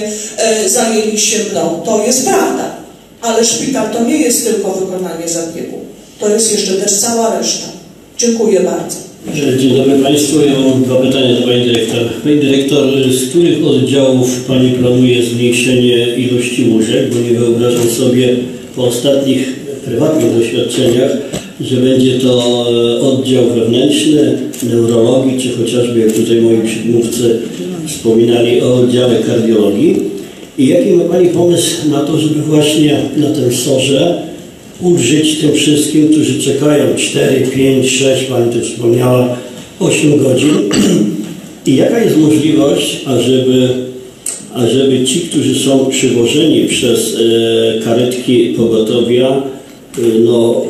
zajęli się mną. To jest prawda, ale szpital to nie jest tylko wykonanie zabiegu. To jest jeszcze też cała reszta. Dziękuję bardzo. Dzień dobry Państwu. Ja mam dwa pytania do Pani Dyrektor. Pani Dyrektor, z których oddziałów Pani planuje zmniejszenie ilości łóżek? Bo nie wyobrażam sobie po ostatnich prywatnych doświadczeniach, że będzie to oddział wewnętrzny, neurologii, czy chociażby, jak tutaj moi przedmówcy wspominali, o oddziale kardiologii. I jaki ma Pani pomysł na to, żeby właśnie na tym SOR-ze ulżyć tym wszystkim, którzy czekają 4, 5, 6, Pani też wspomniała, 8 godzin. I jaka jest możliwość, ażeby ci, którzy są przywożeni przez karetki pogotowia, no,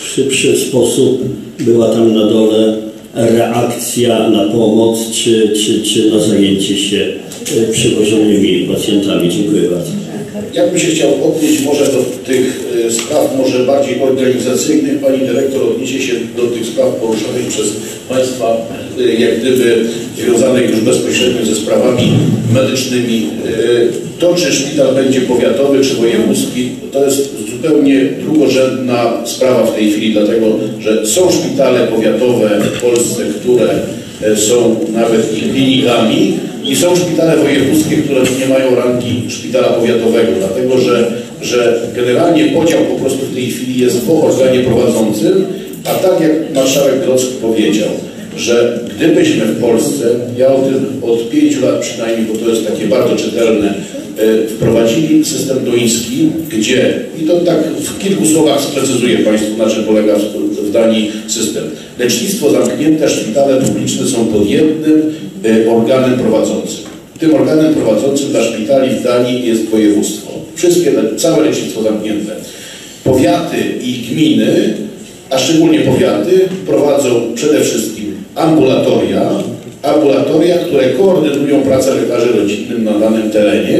w szybszy sposób była tam na dole reakcja na pomoc, czy na zajęcie się przywożonymi pacjentami. Dziękuję bardzo. Ja bym się chciał odnieść może do tych spraw może bardziej organizacyjnych. Pani Dyrektor odniesie się do tych spraw poruszonych przez Państwa, jak gdyby związanych już bezpośrednio ze sprawami medycznymi. To, czy szpital będzie powiatowy, czy wojewódzki, to jest zupełnie drugorzędna sprawa w tej chwili, dlatego że są szpitale powiatowe w Polsce, które są nawet i klinikami, i są szpitale wojewódzkie, które nie mają rangi szpitala powiatowego, dlatego że generalnie podział po prostu w tej chwili jest po organie prowadzącym, a tak jak marszałek Grodzki powiedział, że gdybyśmy w Polsce, ja o tym od 5 lat przynajmniej, bo to jest takie bardzo czytelne, wprowadzili system duński, gdzie, i to tak w kilku słowach sprecyzuję Państwu, na czym polega w Danii system. Lecznictwo zamknięte, szpitale publiczne są pod jednym organem prowadzącym. Tym organem prowadzącym dla szpitali w Danii jest województwo. Całe lecznictwo zamknięte. Powiaty i gminy, a szczególnie powiaty, prowadzą przede wszystkim ambulatoria, które koordynują pracę lekarzy rodzinnych na danym terenie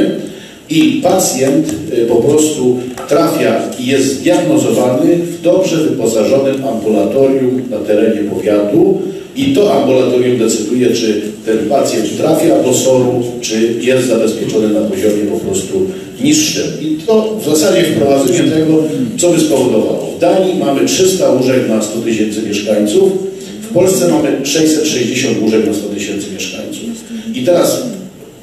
i pacjent po prostu trafia i jest zdiagnozowany w dobrze wyposażonym ambulatorium na terenie powiatu i to ambulatorium decyduje, czy ten pacjent trafia do SOR-u, czy jest zabezpieczony na poziomie po prostu niższym. I to w zasadzie wprowadzenie tego, co by spowodowało. W Danii mamy 300 łóżek na 100 tysięcy mieszkańców, w Polsce mamy 660 łóżek na 100 tysięcy mieszkańców. I teraz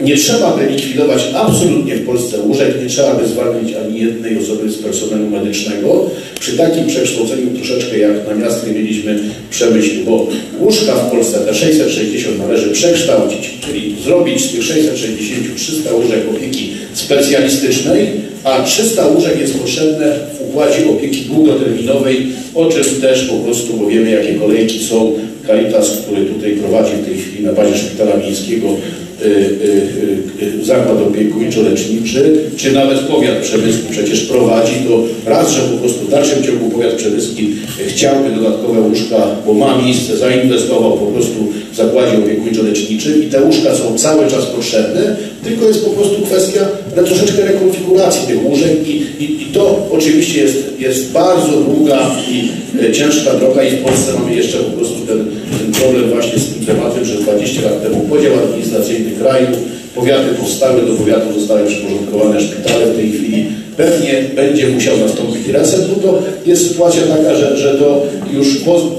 nie trzeba by likwidować absolutnie w Polsce łóżek, nie trzeba by zwalniać ani jednej osoby z personelu medycznego. Przy takim przekształceniu troszeczkę jak na miastach mieliśmy przemyśl, bo łóżka w Polsce te 660 należy przekształcić, czyli zrobić z tych 660 300 łóżek opieki specjalistycznej, a 300 łóżek jest potrzebne w układzie opieki długoterminowej, o czym też po prostu, bo wiemy jakie kolejki są. Caritas, który tutaj prowadzi w tej chwili na bazie szpitala miejskiego zakład opiekuńczo-leczniczy, czy nawet powiat przemyski przecież prowadzi to raz, że po prostu w dalszym ciągu powiat przemyski chciałby dodatkowe łóżka, bo ma miejsce, zainwestował po prostu w zakładzie opiekuńczo-leczniczym i te łóżka są cały czas potrzebne, tylko jest po prostu kwestia troszeczkę rekonfiguracji tych łóżek i to oczywiście jest bardzo długa i ciężka droga i w Polsce mamy jeszcze po prostu ten problem właśnie z tym tematem, że 20 lat temu podział administracyjny kraju, powiaty powstały, do powiatu zostały przyporządkowane szpitale, w tej chwili pewnie będzie musiał nastąpić reset, bo to jest sytuacja taka, że to już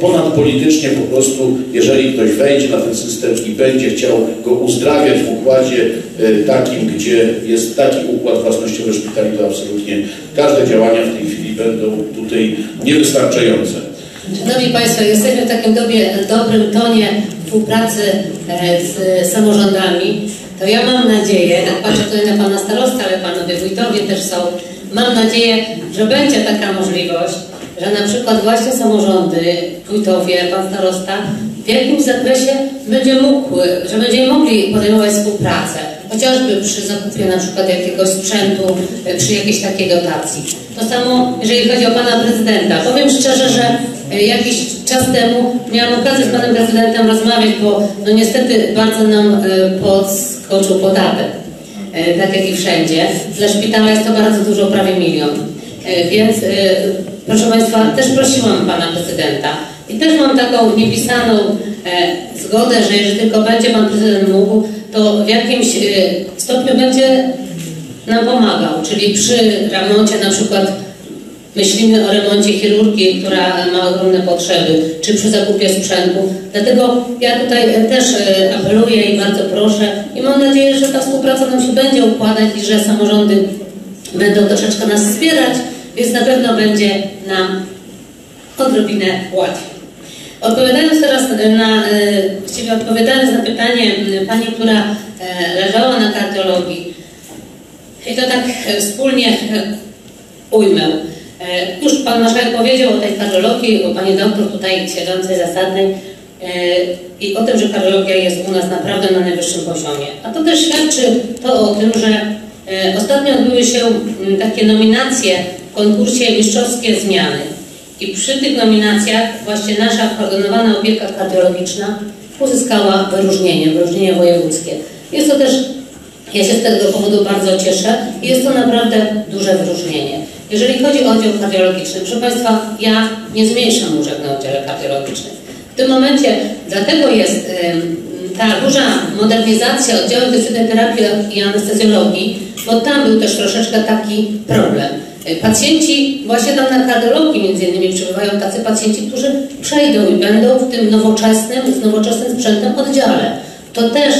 ponadpolitycznie po prostu, jeżeli ktoś wejdzie na ten system i będzie chciał go uzdrawiać w układzie takim, gdzie jest taki układ własnościowy szpitali, to absolutnie każde działania w tej chwili będą tutaj niewystarczające. Szanowni Państwo, jesteśmy w takim dobrym tonie współpracy z samorządami. To ja mam nadzieję, tak patrzę tutaj na Pana Starosta, ale Panowie Wójtowie też są, mam nadzieję, że będzie taka możliwość, że na przykład właśnie samorządy, Wójtowie, Pan Starosta w jakimś zakresie będziemy mogli podejmować współpracę, chociażby przy zakupie na przykład jakiegoś sprzętu, przy jakiejś takiej dotacji. To samo, jeżeli chodzi o Pana Prezydenta. Powiem szczerze, że jakiś czas temu miałam okazję z Panem Prezydentem rozmawiać, bo no niestety bardzo nam podskoczył podatek, tak jak i wszędzie. Dla szpitala jest to bardzo dużo, prawie milion. Więc proszę Państwa, też prosiłam Pana Prezydenta i też mam taką niepisaną zgodę, że jeżeli tylko będzie Pan Prezydent mógł, to w jakimś stopniu będzie nam pomagał, czyli przy remoncie na przykład myślimy o remoncie chirurgii, która ma ogromne potrzeby, czy przy zakupie sprzętu. Dlatego ja tutaj też apeluję i bardzo proszę i mam nadzieję, że ta współpraca nam się będzie układać i że samorządy będą troszeczkę nas wspierać, więc na pewno będzie nam odrobinę łatwiej. Odpowiadając teraz na pytanie pani, która leżała na kardiologii i to tak wspólnie ujmę. Już Pan Marszałek powiedział o tej kardiologii, o Pani doktor tutaj siedzącej zasadnej i o tym, że kardiologia jest u nas naprawdę na najwyższym poziomie. A to też świadczy to o tym, że ostatnio odbyły się takie nominacje w konkursie Mistrzowskie Zmiany i przy tych nominacjach właśnie nasza koordynowana opieka kardiologiczna uzyskała wyróżnienie wojewódzkie. Jest to też, ja się z tego powodu bardzo cieszę i jest to naprawdę duże wyróżnienie. Jeżeli chodzi o oddział kardiologiczny, proszę Państwa, ja nie zmniejszam łóżek na oddziale kardiologicznym. W tym momencie dlatego jest ta duża modernizacja oddziału intensywnej terapii i anestezjologii, bo tam był też troszeczkę taki problem. Pacjenci, właśnie tam na kardiologii między innymi przybywają tacy pacjenci, którzy przejdą i będą w tym z nowoczesnym sprzętem oddziale. To też,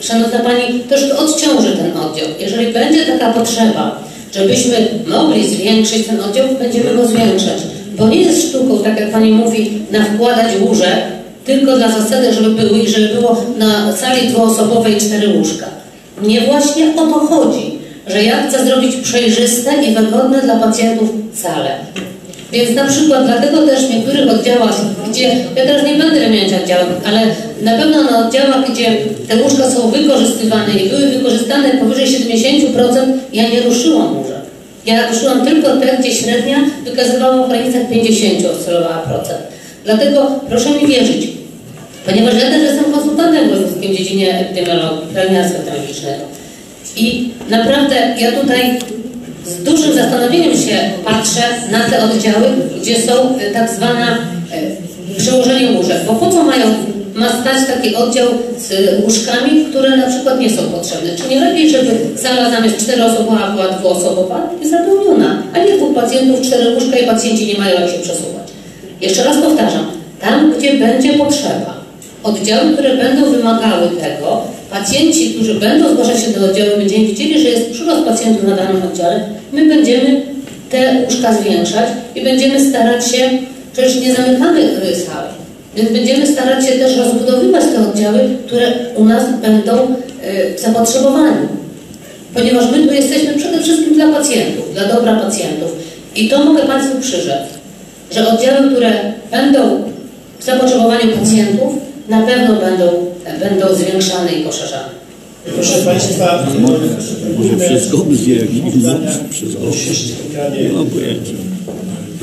Szanowna Pani, troszkę odciąży ten oddział. Jeżeli będzie taka potrzeba, żebyśmy mogli zwiększyć ten oddział, będziemy go zwiększać. Bo nie jest sztuką, tak jak Pani mówi, na wkładać łóżek, tylko dla zasady, żeby było na sali dwuosobowej 4 łóżka. Mnie właśnie o to chodzi, że ja chcę zrobić przejrzyste i wygodne dla pacjentów sale. Więc na przykład dlatego też w niektórych oddziałach, gdzie ja teraz nie będę wymieniać oddziałów, ale na pewno na oddziałach, gdzie te łóżka są wykorzystywane i były wykorzystane powyżej 70%, ja nie ruszyłam łóżek. Ja ruszyłam tylko te, gdzie średnia wykazywała w granicach 50%. Dlatego proszę mi wierzyć, Ponieważ ja też jestem konsultantem w rosyjskim dziedzinie epidemiologii, pielęgniarstwa epidemiologicznego. I naprawdę ja tutaj z dużym zastanowieniem się patrzę na te oddziały, gdzie są tak zwana przełożenie łóżek. Bo po co ma stać taki oddział z łóżkami, które na przykład nie są potrzebne? Czy nie lepiej, żeby sala zamiast 4-osobowa była 2-osobowa i zapełniona, a nie 2 pacjentów, 4 łóżka i pacjenci nie mają jak się przesuwać? Jeszcze raz powtarzam, tam gdzie będzie potrzeba, oddziały, które będą wymagały tego, pacjenci, którzy będą zgłaszać się do oddziału, będziemy widzieli, że jest przyrost pacjentów na danym oddziale, my będziemy te łóżka zwiększać i będziemy starać się, przecież nie zamykamy sali, więc będziemy starać się też rozbudowywać te oddziały, które u nas będą zapotrzebowane. Ponieważ my tu jesteśmy przede wszystkim dla pacjentów, dla dobra pacjentów. I to mogę Państwu przyrzec, że oddziały, które będą w zapotrzebowaniu pacjentów, na pewno będą zwiększane i poszerzane. Proszę Państwa, może wszystko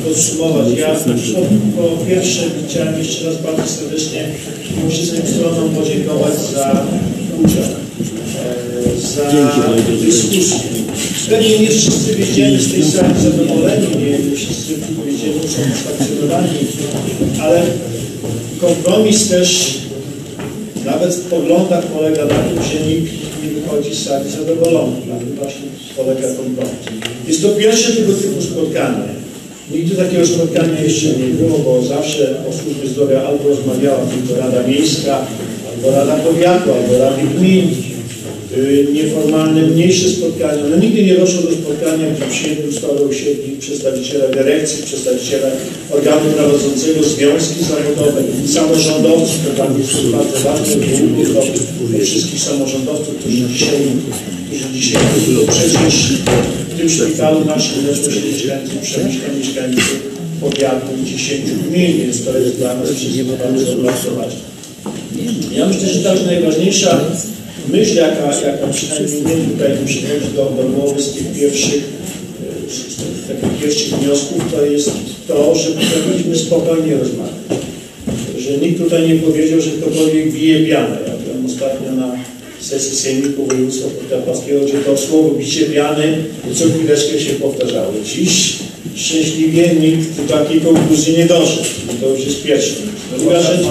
podsumować. Ja po pierwsze chciałem jeszcze raz bardzo serdecznie wszystkim stronom podziękować za udział, za dyskusję. Pewnie nie wszyscy wyjdziemy z tej sali zadowoleni, nie wszyscy wyjdziemy satysfakcjonowani, ale kompromis też nawet w poglądach polega na tym, że nikt nie wychodzi z sali zadowolony. Na tym właśnie polega kompromis. Jest to pierwsze tego typu spotkanie. Nigdy takiego spotkania jeszcze nie było, bo zawsze o służbie zdrowia albo rozmawiała tylko Rada Miejska, albo Rada Powiatu, albo Rady Gmin, nieformalne, mniejsze spotkania. No nigdy nie doszło do spotkania, gdzie przy jednym stole usiedli przedstawiciele dyrekcji, przedstawiciele organu prowadzącego, związki zawodowe, samorządowcy, to tam jest bardzo ważne, do wszystkich samorządowców, którzy dzisiaj przecież w tym szpitalu naszym leżą się mieszkańcy, mieszkańcy powiatu 10 gmin, więc to jest dla nas wszystko bardzo ważne. Ja myślę, że także najważniejsza myśl, jaka przynajmniej mnie tutaj przychodzi do głowy z tych takich pierwszych wniosków, to jest to, że powinniśmy spokojnie rozmawiać. Że nikt tutaj nie powiedział, że ktokolwiek bije pianę. Ja byłem ostatnio na sesji sejmiku województwa podkarpackiego, gdzie to słowo bicie piany co chwileczkę się powtarzało. Dziś szczęśliwie nikt do takiej konkluzji nie doszedł. To już jest pierwsze. Druga rzecz.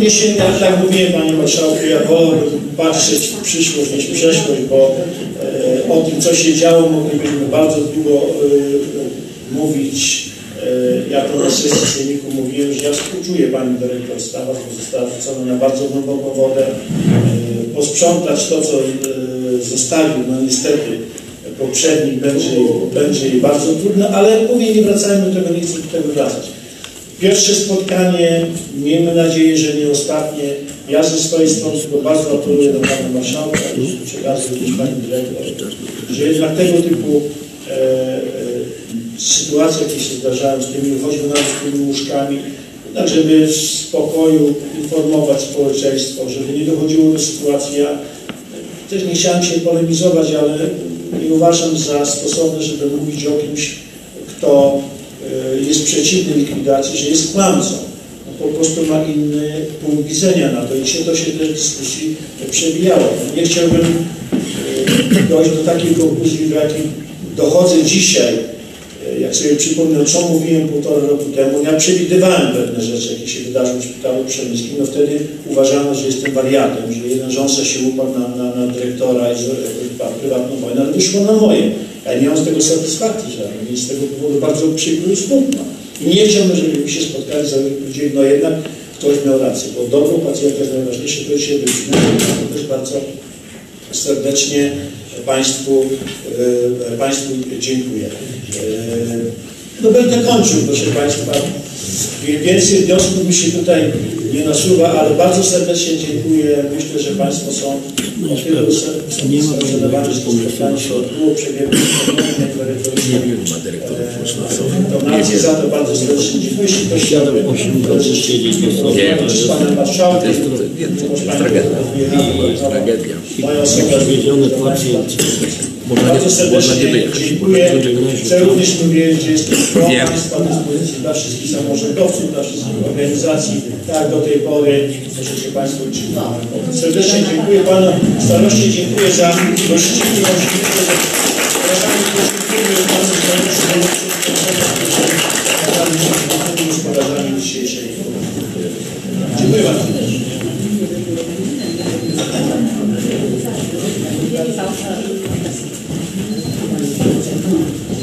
Nie się tak mówiłem, Panie Marszałku, ja wolę patrzeć w przyszłość niż przeszłość, bo o tym, co się działo, moglibyśmy bardzo długo mówić. Ja to na sesji sejmiku mówiłem, że ja współczuję Pani Dyrektor Stawas, bo została wrzucona na bardzo głęboką wodę. Posprzątać to, co zostawił, no niestety poprzedni będzie bardzo trudno, ale mówię, nie wracajmy do tego, nie chcę do tego wracać. Pierwsze spotkanie, miejmy nadzieję, że nie ostatnie. Ja ze swojej strony tylko bardzo apeluję do Pana Marszałka i przekazuję również Pani Dyrektor, że jednak tego typu sytuacje, jakie się zdarzają z tymi łóżkami, tak żeby w spokoju informować społeczeństwo, żeby nie dochodziło do sytuacji. Ja też nie chciałem się polemizować, ale nie uważam za stosowne, żeby mówić o kimś, kto jest przeciwny likwidacji, że jest kłamcą. No, po prostu ma inny punkt widzenia na to i to się też w dyskusji przewijało. No, nie chciałbym dojść do takiej konkluzji, do jakiej dochodzę dzisiaj. Jak sobie przypomnę, co mówiłem 1,5 roku temu, ja przewidywałem pewne rzeczy, jakie się wydarzą w szpitalu przemyskim, no wtedy uważano, że jestem wariatem, że jeden rządca się uparł na dyrektora i prywatną wojnę, ale wyszło na moje. Ja nie mam z tego satysfakcji żadnej, więc z tego powodu bardzo przykro i smutno. I nie chciałbym, żeby mi się spotkali za ludzi, no jednak ktoś miał rację, bo dobro pacjenta jest najważniejsze, to się byliśmy, też bardzo serdecznie Państwu dziękuję. No będę kończył, proszę Państwa. Więcej wniosków mi się tutaj nie nasuwa, ale bardzo serdecznie dziękuję. Myślę, że Państwo są zadawani z tym spotkaniem się odbyło, przebiegły za to bardzo serdecznie dziękuję. Jeśli ktoś chciałby z Panem Marszałkiem, to jest tragedia. Moja osoba Bardzo serdecznie dziękuję. Chcę również powiedzieć, że jest to Państwa dyspozycji dla wszystkich samorządowców, dla wszystkich organizacji. Tak do tej pory możecie Państwo czytałem. Serdecznie dziękuję Panu Staroście, dziękuję za gościnność, dziękuję za zapraszanie do Panu Staroście, gospodarzami dzisiejszej. Dziękuję bardzo. Thank you.